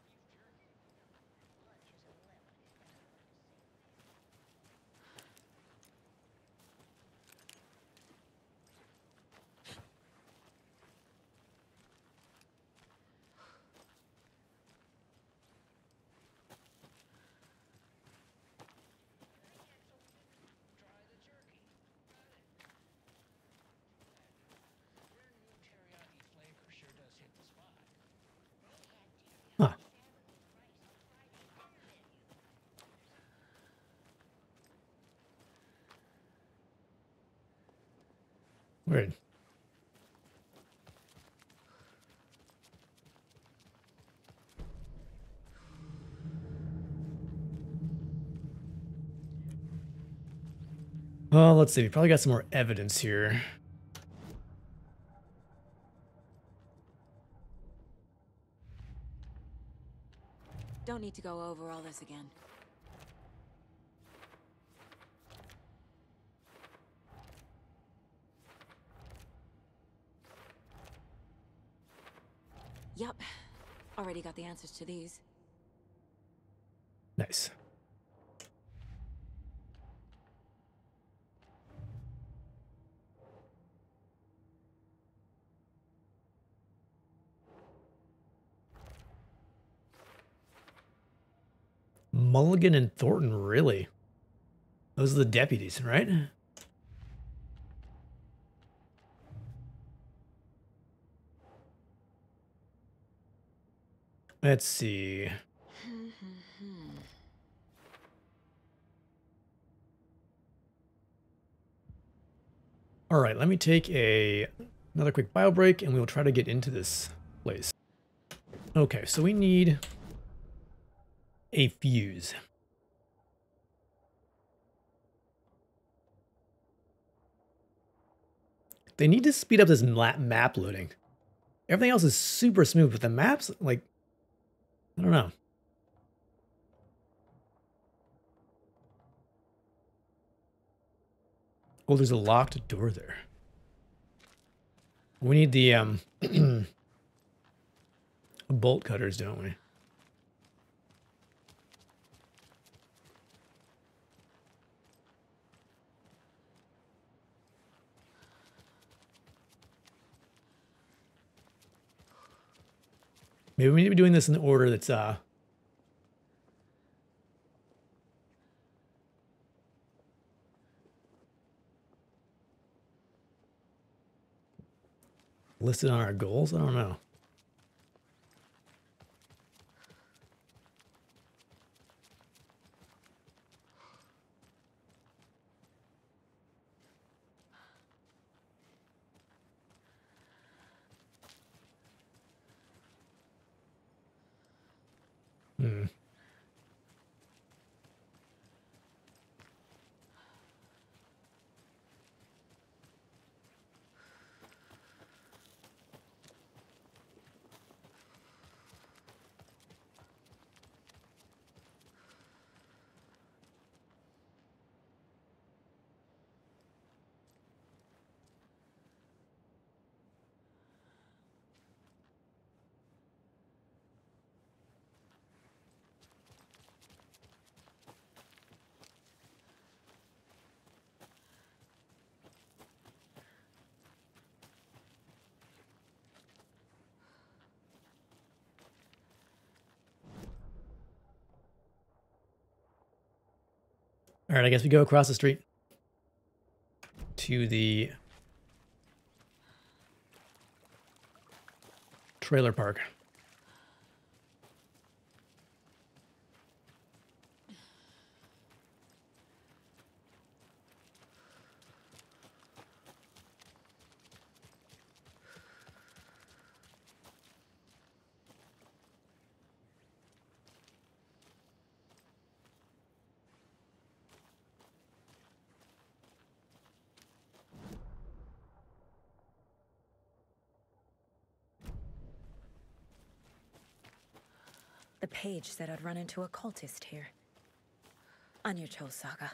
Weird. Well, let's see. We probably got some more evidence here. Don't need to go over all this again. Yep, already got the answers to these. Nice. Mulligan and Thornton, really? Those are the deputies, right? Let's see. All right, let me take another quick bio break and we'll try to get into this place. Okay, so we need a fuse. They need to speed up this map loading. Everything else is super smooth, but the maps, like, I don't know. Oh, there's a locked door there. We need the bolt cutters, don't we? Maybe we need to be doing this in the order that's listed on our goals. I don't know. All right, I guess we go across the street to the trailer park. The page said I'd run into a cultist here. On your toes, Saga.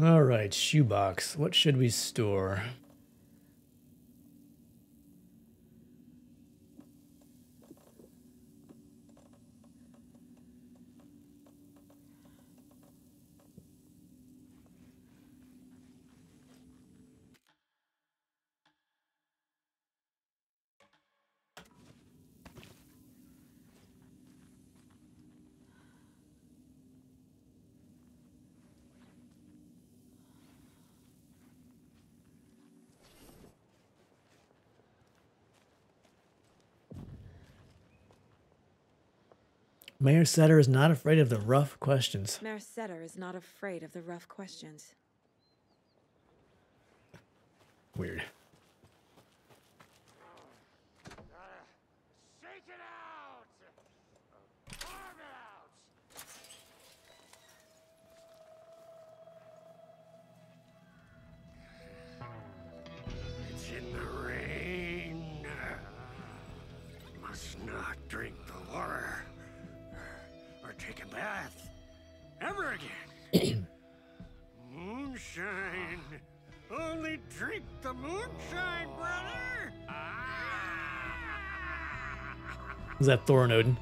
All right, shoebox. What should we store? Mayor Setter is not afraid of the rough questions. Mayor Setter is not afraid of the rough questions. Weird. Shake it out! Arm it out! It's in the rain. Must not drink the water. Take a bath ever again. Moonshine, only drink the moonshine, brother. Is that Tor and Odin?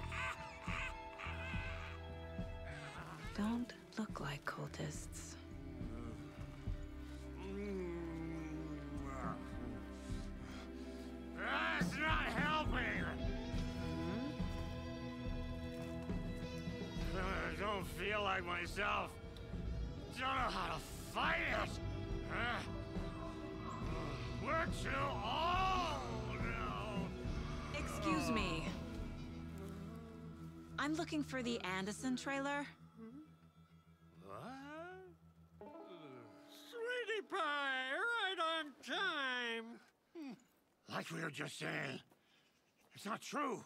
Don't look like cultists. That's not helping. I don't feel like myself. Don't know how to fight it. Huh? We're too old now. Excuse me. I'm looking for the Anderson trailer. What? Sweetie pie, right on time. Like we were just saying, it's not true.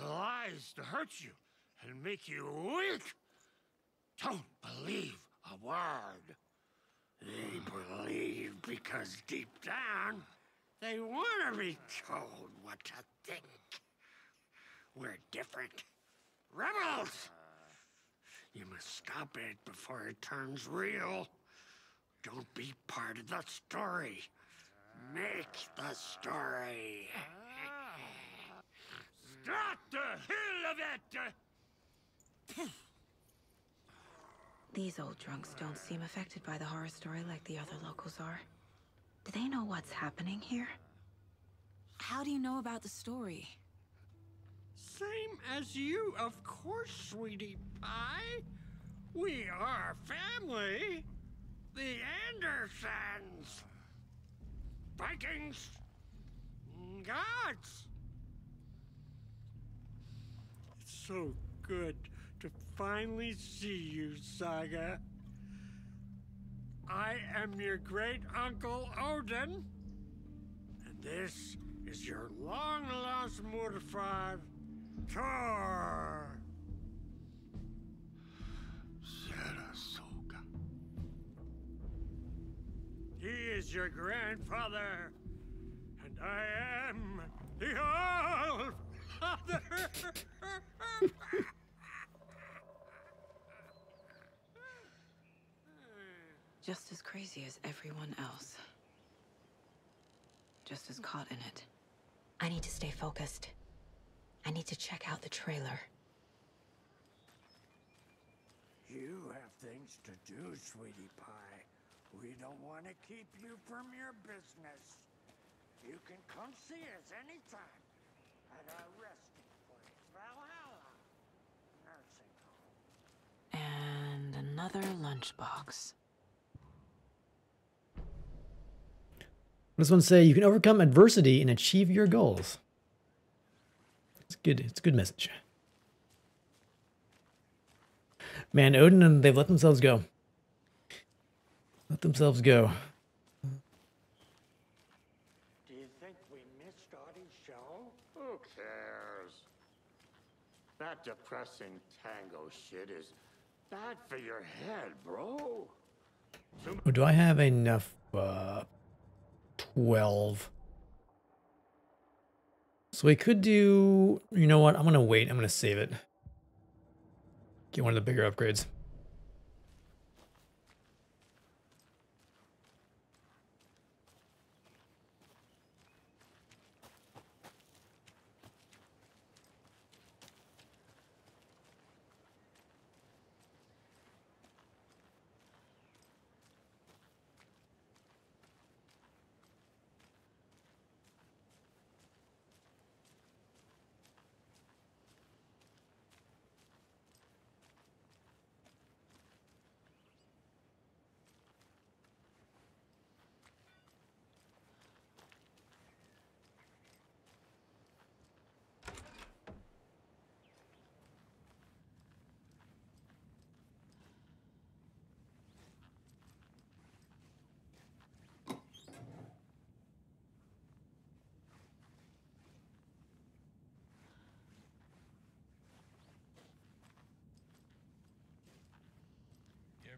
The lies to hurt you. And make you weak. Don't believe a word. They believe because deep down, they want to be told what to think. We're different. Rebels! You must stop it before it turns real. Don't be part of the story. Make the story. Stop the hell of it! These old drunks don't seem affected by the horror story like the other locals are. Do they know what's happening here? How do you know about the story? Same as you, of course, sweetie pie. We are family. The Andersons. Vikings. Gods. It's so good to finally see you, Saga. I am your great uncle Odin, and this is your long-lost mortified Tor. Sarasoga. He is your grandfather, and I am the old father. Just as crazy as everyone else. Just as caught in it. I need to stay focused. I need to check out the trailer. You have things to do, sweetie pie. We don't want to keep you from your business. You can come see us anytime at our resting place, Valhalla Nursing Home. And another lunchbox. This one says you can overcome adversity and achieve your goals. It's good. It's a good message. Man, Odin and they've let themselves go. Let themselves go. Do you think we missed Audie's show? Who cares? That depressing tango shit is bad for your head, bro. Or do I have enough? 12. So we could do, you know what? I'm going to wait. I'm going to save it. Get one of the bigger upgrades.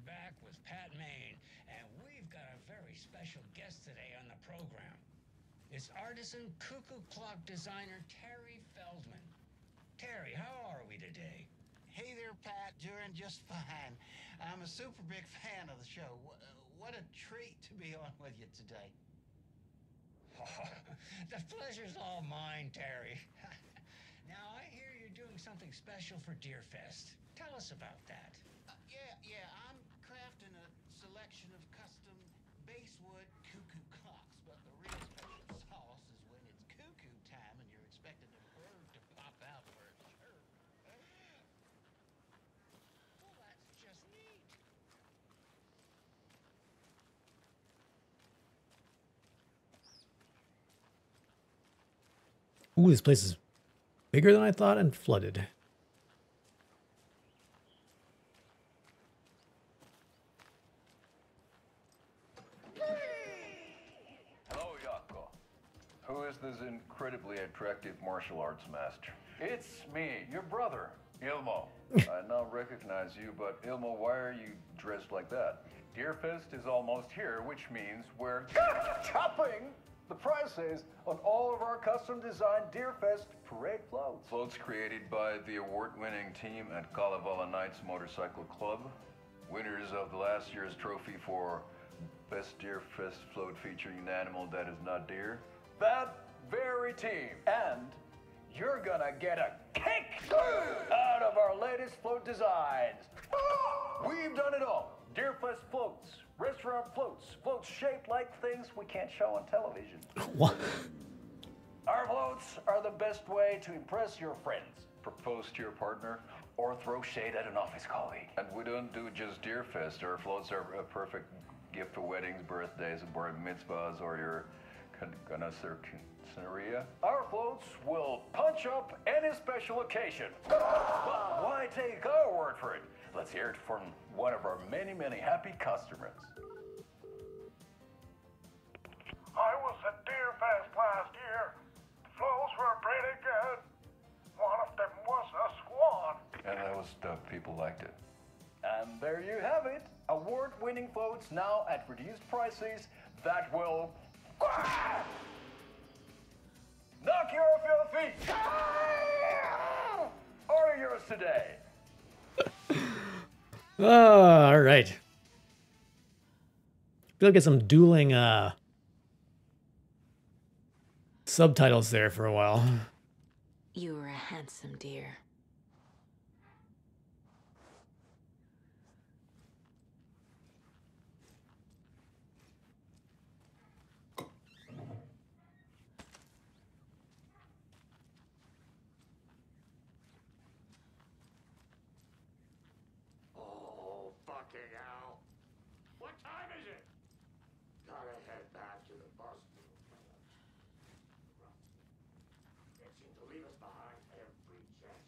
Back with Pat Main, and we've got a very special guest today on the program. It's artisan cuckoo clock designer Terry Feldman. Terry, how are we today? Hey there, Pat. Doing just fine. I'm a super big fan of the show. What a treat to be on with you today. Oh, the pleasure's all mine, Terry. Now, I hear you're doing something special for Deerfest. Tell us about that. Yeah, I'm crafting a selection of custom basswood cuckoo clocks, but the real special sauce is when it's cuckoo time and you're expecting a bird to pop out for its turn. Well, that's just neat. Ooh, this place is bigger than I thought and flooded. This incredibly attractive martial arts master. It's me, your brother, Ilmo. I now recognize you, but Ilmo, why are you dressed like that? Deerfest is almost here, which means we're topping the prices on all of our custom-designed Deerfest Parade Floats. Floats created by the award-winning team at Kalevala Knights Motorcycle Club, winners of the last year's trophy for Best Deerfest Float featuring an animal that is not deer. That very team, and you're gonna get a kick out of our latest float designs. We've done it all. Deerfest floats, restaurant floats, floats shaped like things we can't show on television. What? Our floats are the best way to impress your friends, propose to your partner, or throw shade at an office colleague. And we don't do just Deerfest. Our floats are a perfect gift for weddings, birthdays, bar mitzvahs, or your Gonaseria. Our floats will punch up any special occasion. But why take our word for it? Let's hear it from one of our many, many happy customers. I was at Deerfest last year. The floats were pretty good. One of them was a swan. And that was stuff people liked it. And there you have it. Award-winning floats now at reduced prices that will knock you off your feet. Are yours today? All right. Feel like it's some dueling subtitles there for a while. You were a handsome deer. Leave us behind every chance.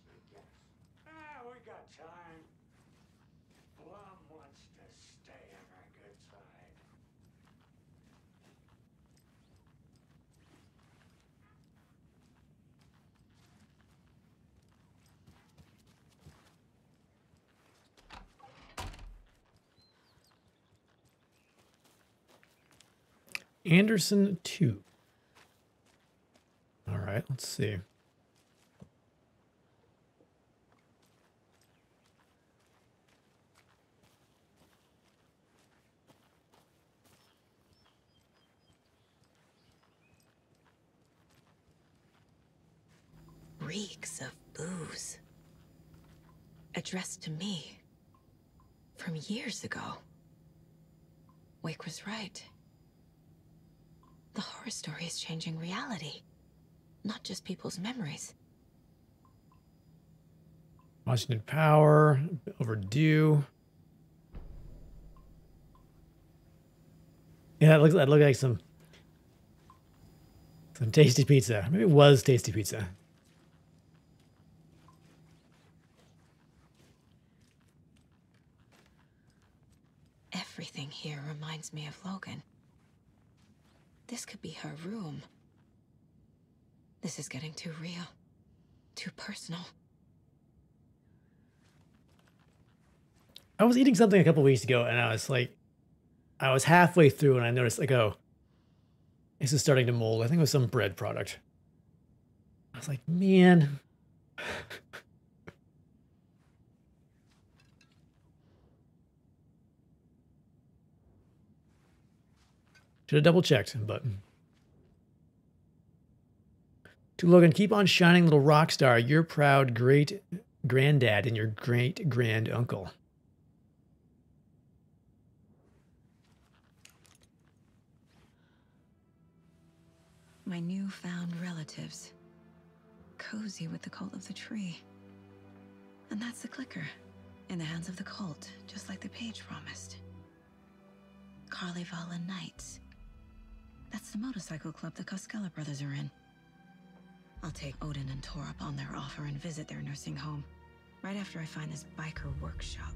Anderson 2. All right, let's see. Reeks of booze. Addressed to me. From years ago. Wake was right. The horror story is changing reality. Not just people's memories. Washington Power, Overdue. Yeah, that looked like some tasty pizza. Maybe it was tasty pizza. Everything here reminds me of Logan. This could be her room. This is getting too real, too personal. I was eating something a couple weeks ago and I was halfway through and I noticed, like, oh, this is starting to mold. I think it was some bread product. I was like, man. Should have double checked, but. To Logan, keep on shining, little rock star. Your proud great granddad and your great grand uncle. My newfound relatives, cozy with the cult of the tree. And that's the clicker, in the hands of the cult, just like the page promised. Kalevala Knights. That's the motorcycle club the Koskela brothers are in. I'll take Odin and Tor up on their offer and visit their nursing home, right after I find this biker workshop.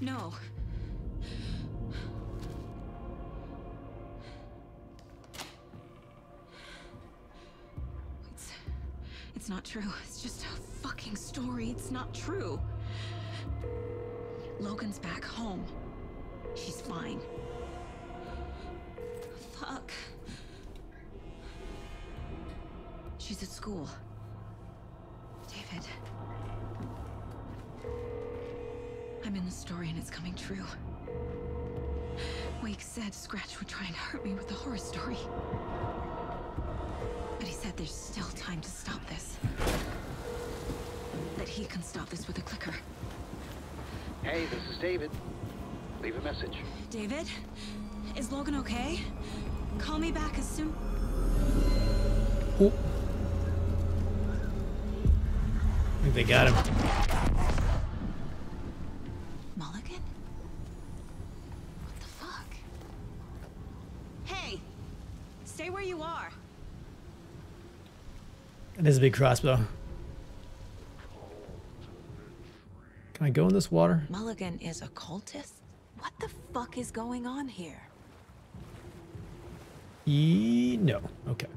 No. It's not true. It's just a fucking story. It's not true. Logan's back home. She's fine. Fuck. She's at school. David. I'm in the story and it's coming true. Wake said Scratch would try and hurt me with the horror story. But he said there's still time to stop this. That he can stop this with a clicker. Hey, this is David. Leave a message. David? Is Logan okay? Call me back as soon... Oh. I think they got him. Mulligan? What the fuck? Hey! Stay where you are! It is a big crossbow. Can I go in this water? Mulligan is a cultist? What the fuck is going on here? No. Okay.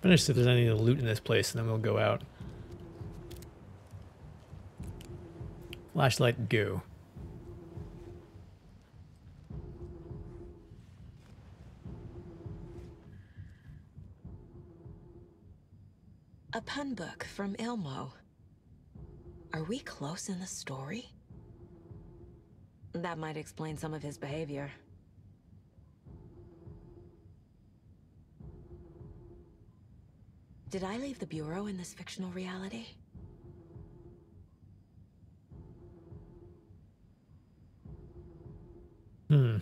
Finish if there's any loot in this place, and then we'll go out. Flashlight, go. A pun book from Ilmo. Are we close in the story? That might explain some of his behavior. Did I leave the bureau in this fictional reality? Hmm.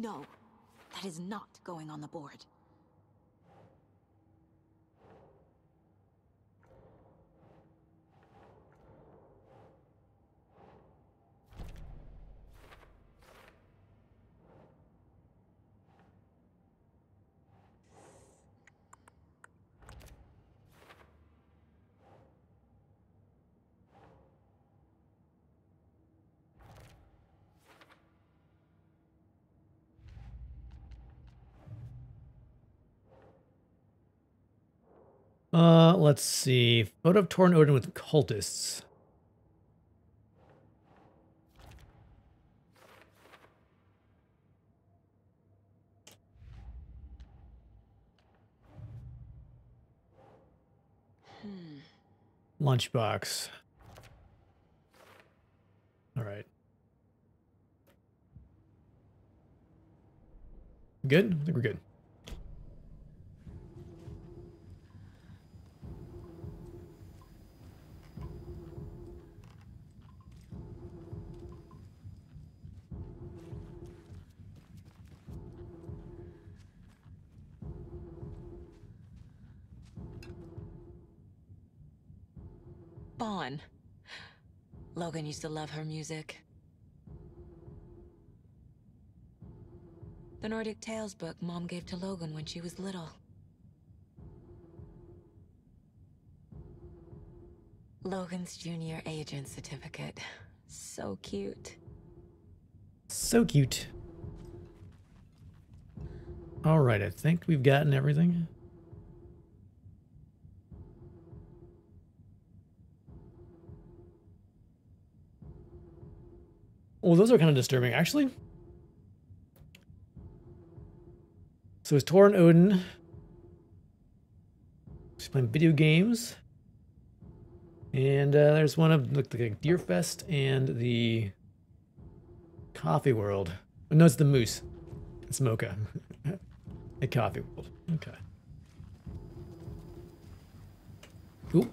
No, that is not going on the board. Let's see. Photo of Tor and Odin with cultists. Lunchbox. All right. Good? I think we're good. Bon. Logan used to love her music. The Nordic Tales book Mom gave to Logan when she was little. Logan's junior agent certificate. So cute. So cute. All right, I think we've gotten everything. Well, those are kind of disturbing, actually. So it's Tor and Odin. She's playing video games. And there's one of like Deerfest and the Coffee World. Oh, no, it's the Moose. It's Mocha. The Coffee World. Okay. Cool.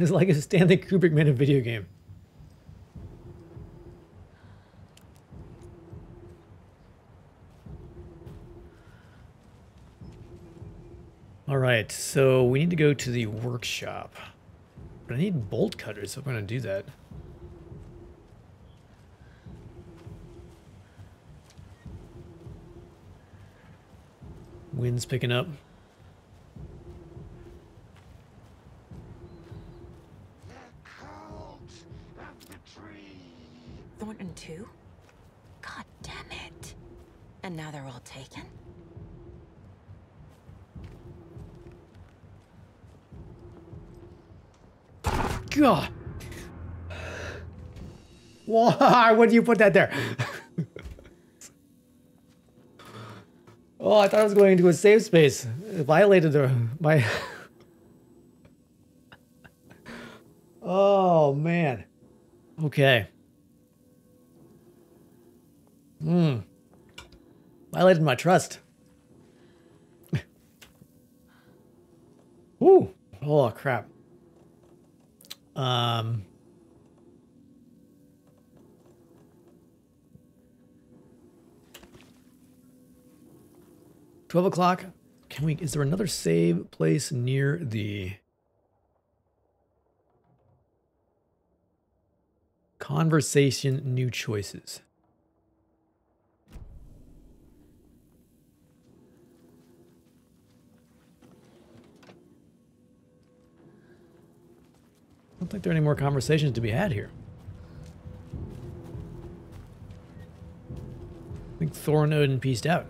It's like a Stanley Kubrick made a video game. All right, so we need to go to the workshop. But I need bolt cutters, so I'm going to do that. Wind's picking up. Two? God damn it. And now they're all taken? God. Why would you put that there? Oh, I thought I was going into a safe space. It violated my... Oh, man. Okay. Violated my trust. Ooh. Oh, crap. $12 o'clock. Can we, is there another save place near the conversation? New choices. I don't think there are any more conversations to be had here. I think Thor and Odin peaced out.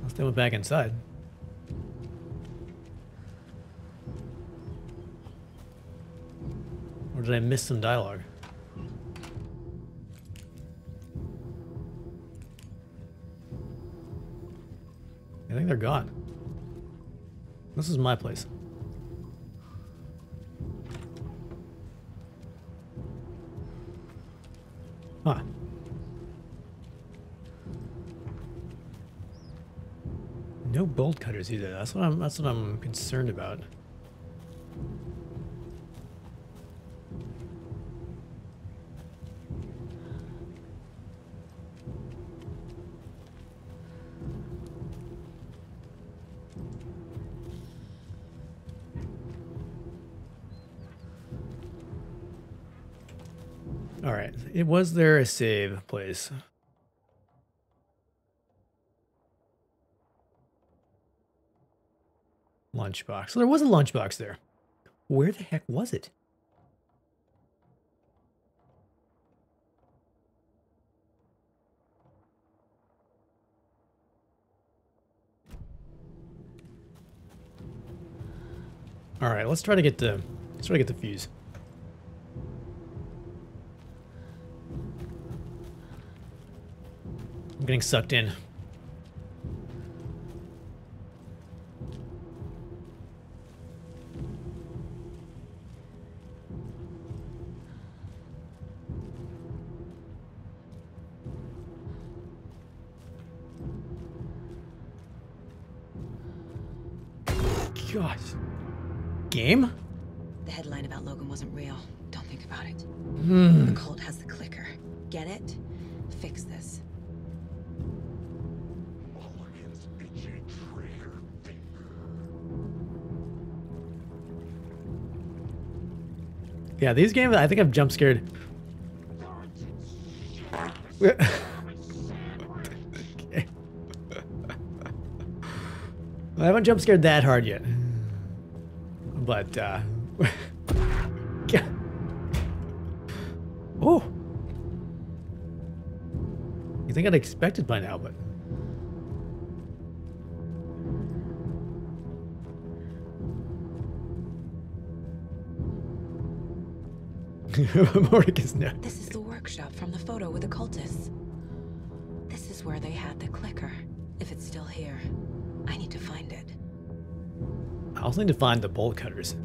Unless they went back inside. Or did I miss some dialogue? I think they're gone. This is my place. Huh. No bolt cutters either. That's what I'm concerned about. All right. Was there a save place? Lunchbox. So there was a lunchbox there. Where the heck was it? All right, let's try to get the fuse. I'm getting sucked in. Gosh. Game? The headline about Logan wasn't real. Don't think about it. The cult has the clicker. Get it? Fix this. Yeah, these games, I think I've jump scared. Okay. I haven't jump scared that hard yet. But, yeah. Oh. You think I'd expect it by now, but. Mordecai's now. This is the workshop from the photo with the cultists. This is where they had the clicker. If it's still here, I need to find it. I also need to find the bolt cutters.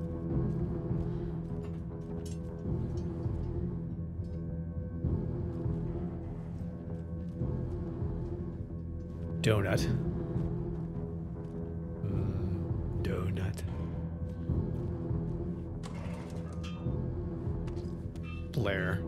Donut. Donut. Blair.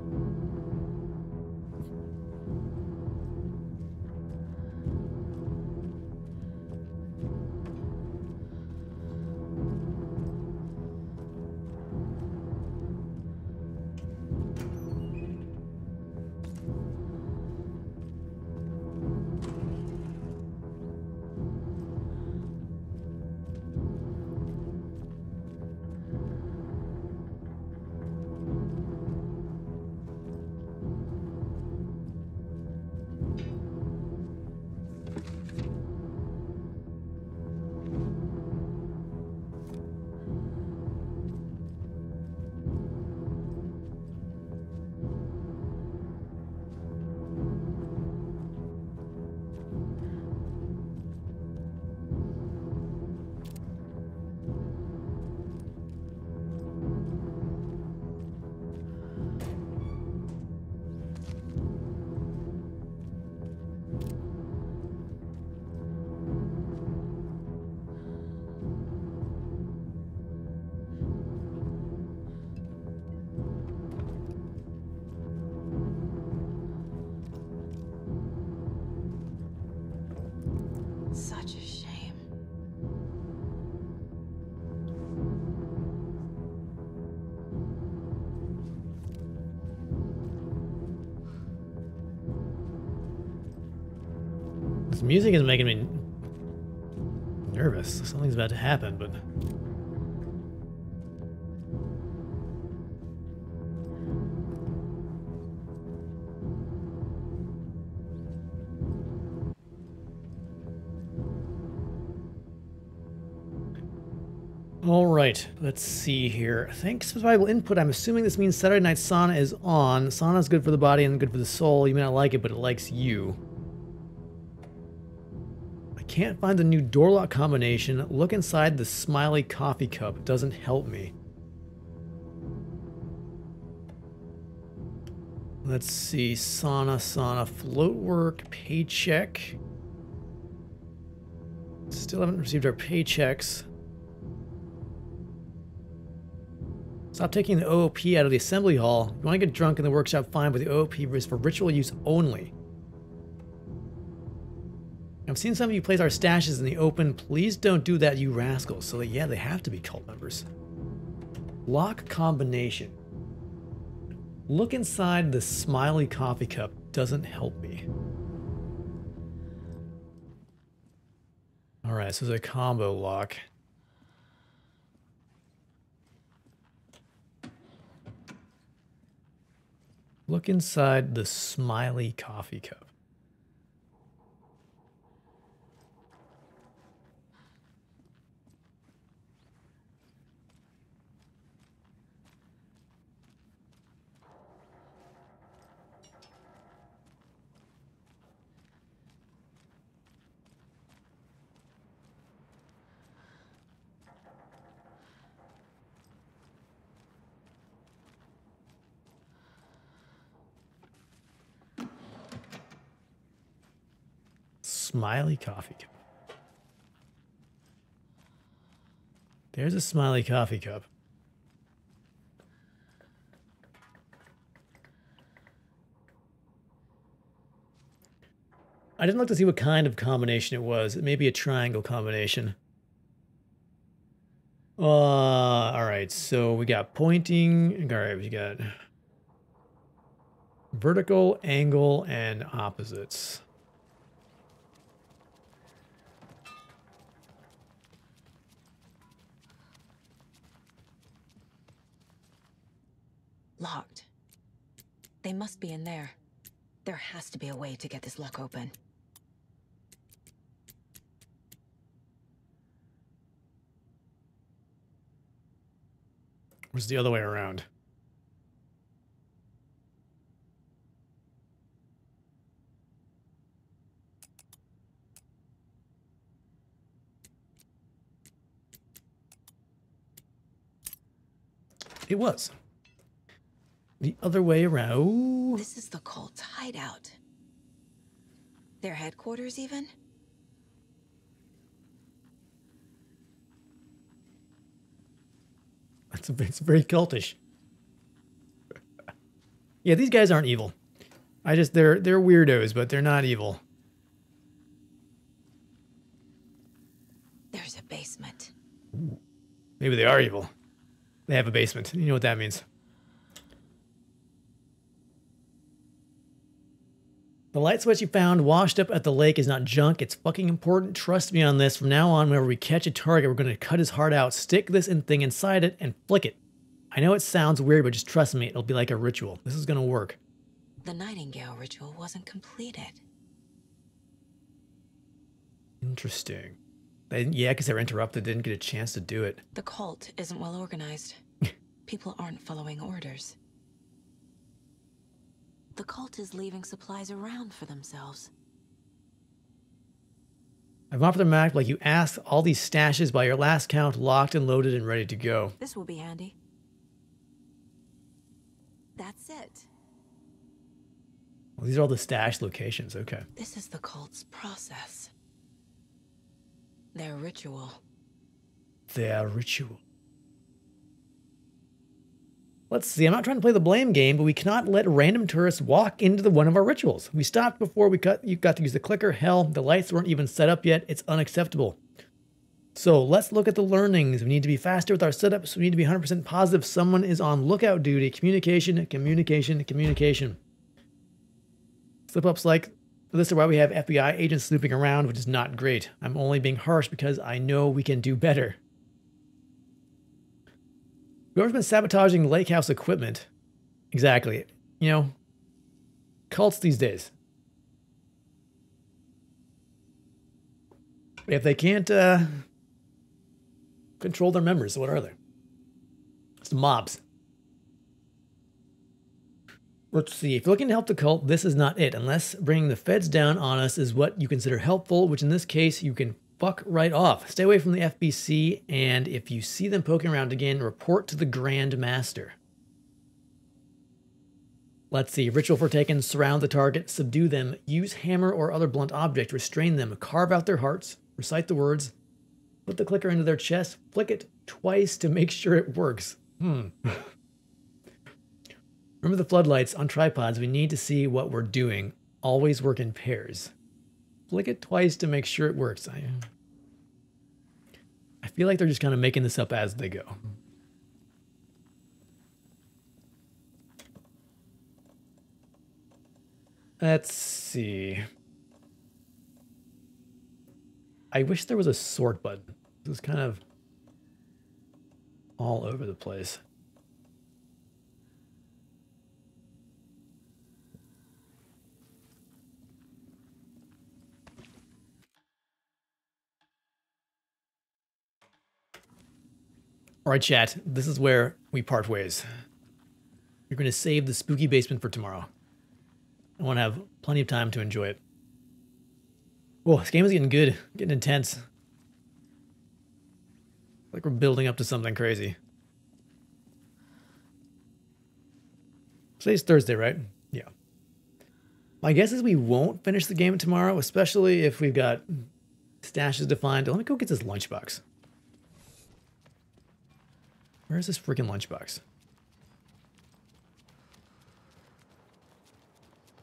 Music is making me nervous. Something's about to happen, but... All right, let's see here. Thanks for the valuable input. I'm assuming this means Saturday night sauna is on. Sauna is good for the body and good for the soul. You may not like it, but it likes you. Can't find the new door lock combination. Look inside the smiley coffee cup. Doesn't help me. Let's see. Sauna, sauna, float work, paycheck. Still haven't received our paychecks. Stop taking the OOP out of the assembly hall. You want to get drunk in the workshop, fine, but the OOP is for ritual use only. I've seen some of you place our stashes in the open. Please don't do that, you rascals. So, yeah, they have to be cult members. Lock combination. Look inside the smiley coffee cup doesn't help me. All right, so there's a combo lock. Look inside the smiley coffee cup. Smiley coffee cup. There's a smiley coffee cup. I didn't look to see what kind of combination it was. It may be a triangle combination. All right, so we got pointing. All right, we got vertical, angle, and opposites. Locked. They must be in there. There has to be a way to get this lock open. Where's the other way around? It was. The other way around. Ooh. This is the cult's hideout. Their headquarters, even? It's very cultish. Yeah, these guys aren't evil. They're weirdos, but they're not evil. There's a basement. Ooh. Maybe they are evil. They have a basement. You know what that means. The light switch you found washed up at the lake is not junk. It's fucking important. Trust me on this. From now on, whenever we catch a target, we're going to cut his heart out, stick this thing inside it, and flick it. I know it sounds weird, but just trust me. It'll be like a ritual. This is going to work. The nightingale ritual wasn't completed. Interesting. Yeah, because they were interrupted. Didn't get a chance to do it. The cult isn't well organized. People aren't following orders. The cult is leaving supplies around for themselves. I've offered a map like you asked. All these stashes by your last count, locked and loaded and ready to go. This will be handy. That's it. Well, these are all the stash locations. Okay. This is the cult's process. Their ritual. Their ritual. Let's see, I'm not trying to play the blame game, but we cannot let random tourists walk into one of our rituals. We stopped before you got to use the clicker. Hell, the lights weren't even set up yet. It's unacceptable. So let's look at the learnings. We need to be faster with our setups. We need to be 100% positive. Someone is on lookout duty. Communication, communication, communication. Slip-ups like this are why we have FBI agents snooping around, which is not great. I'm only being harsh because I know we can do better. Whoever's been sabotaging lake house equipment. Exactly. You know, cults these days. If they can't control their members, what are they? It's mobs. Let's see. If you're looking to help the cult, this is not it. Unless bringing the feds down on us is what you consider helpful, which in this case you can fuck right off. Stay away from the FBC, and if you see them poking around again, report to the Grand Master. Let's see. Ritual for taken. Surround the target. Subdue them. Use hammer or other blunt object. Restrain them. Carve out their hearts. Recite the words. Put the clicker into their chest. Flick it twice to make sure it works. Remember the floodlights on tripods. We need to see what we're doing. Always work in pairs. Flick it twice to make sure it works. I feel like they're just kind of making this up as they go. Let's see. I wish there was a sort button. This is kind of all over the place. All right, chat, this is where we part ways. You're going to save the spooky basement for tomorrow. I want to have plenty of time to enjoy it. Whoa, this game is getting good, getting intense. Like we're building up to something crazy. Today's Thursday, right? Yeah. My guess is we won't finish the game tomorrow, especially if we've got stashes to find. Let me go get this lunchbox. Where is this freaking lunchbox?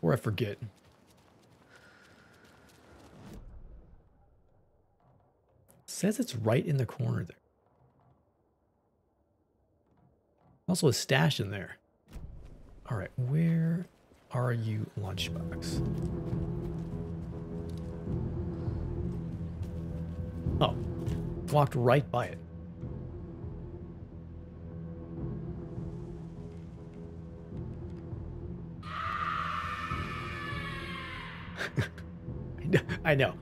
Or I forget. Says it's right in the corner there. Also a stash in there. All right, where are you, lunchbox? Oh, walked right by it. I know.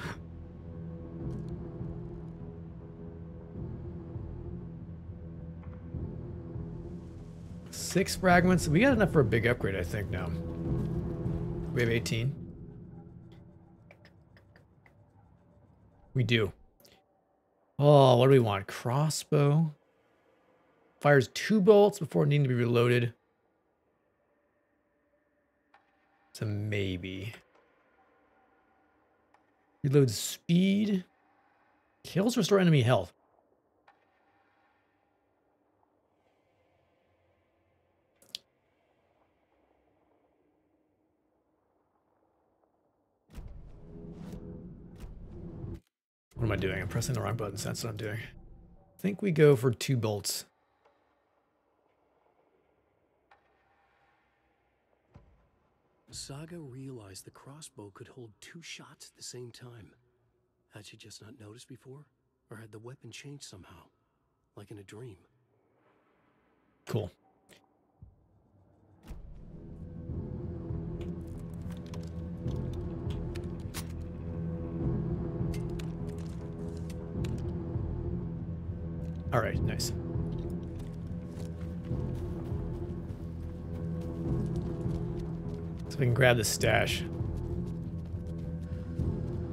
Six fragments. We got enough for a big upgrade, I think, now. We have 18. We do. Oh, what do we want? Crossbow. Fires 2 bolts before needing to be reloaded. It's a maybe. Reload speed. Kills restore enemy health. What am I doing? I'm pressing the wrong buttons. That's what I'm doing. I think we go for 2 bolts. Saga realized the crossbow could hold 2 shots at the same time. Had she just not noticed before? Or had the weapon changed somehow? Like in a dream. Cool. All right, nice. So we can grab the stash.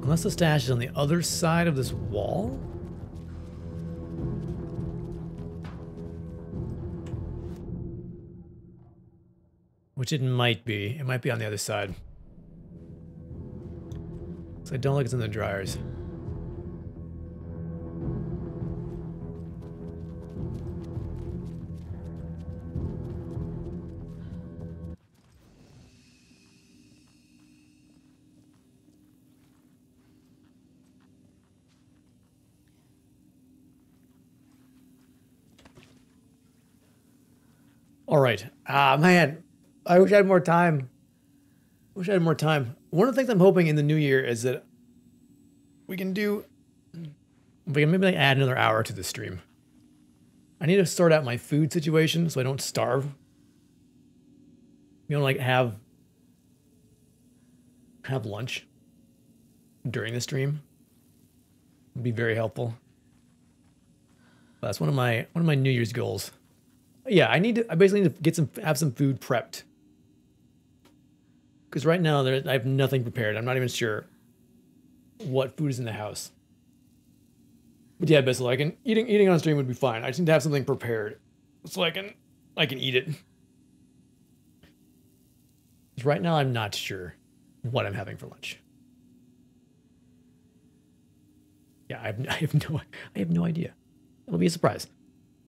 Unless the stash is on the other side of this wall? Which it might be. It might be on the other side. So I don't like it's in the dryers. All right. Ah, man, I wish I had more time. I wish I had more time. One of the things I'm hoping in the new year is that we can maybe like add another hour to the stream. I need to sort out my food situation so I don't starve. You know, like have lunch during the stream. It'd be very helpful. That's one of my New Year's goals. Yeah, I basically need to have some food prepped. Because right now I have nothing prepared. I'm not even sure what food is in the house. But yeah, basically I can eating on stream would be fine. I just need to have something prepared so I can eat it. Because right now I'm not sure what I'm having for lunch. Yeah, I have no idea. It'll be a surprise.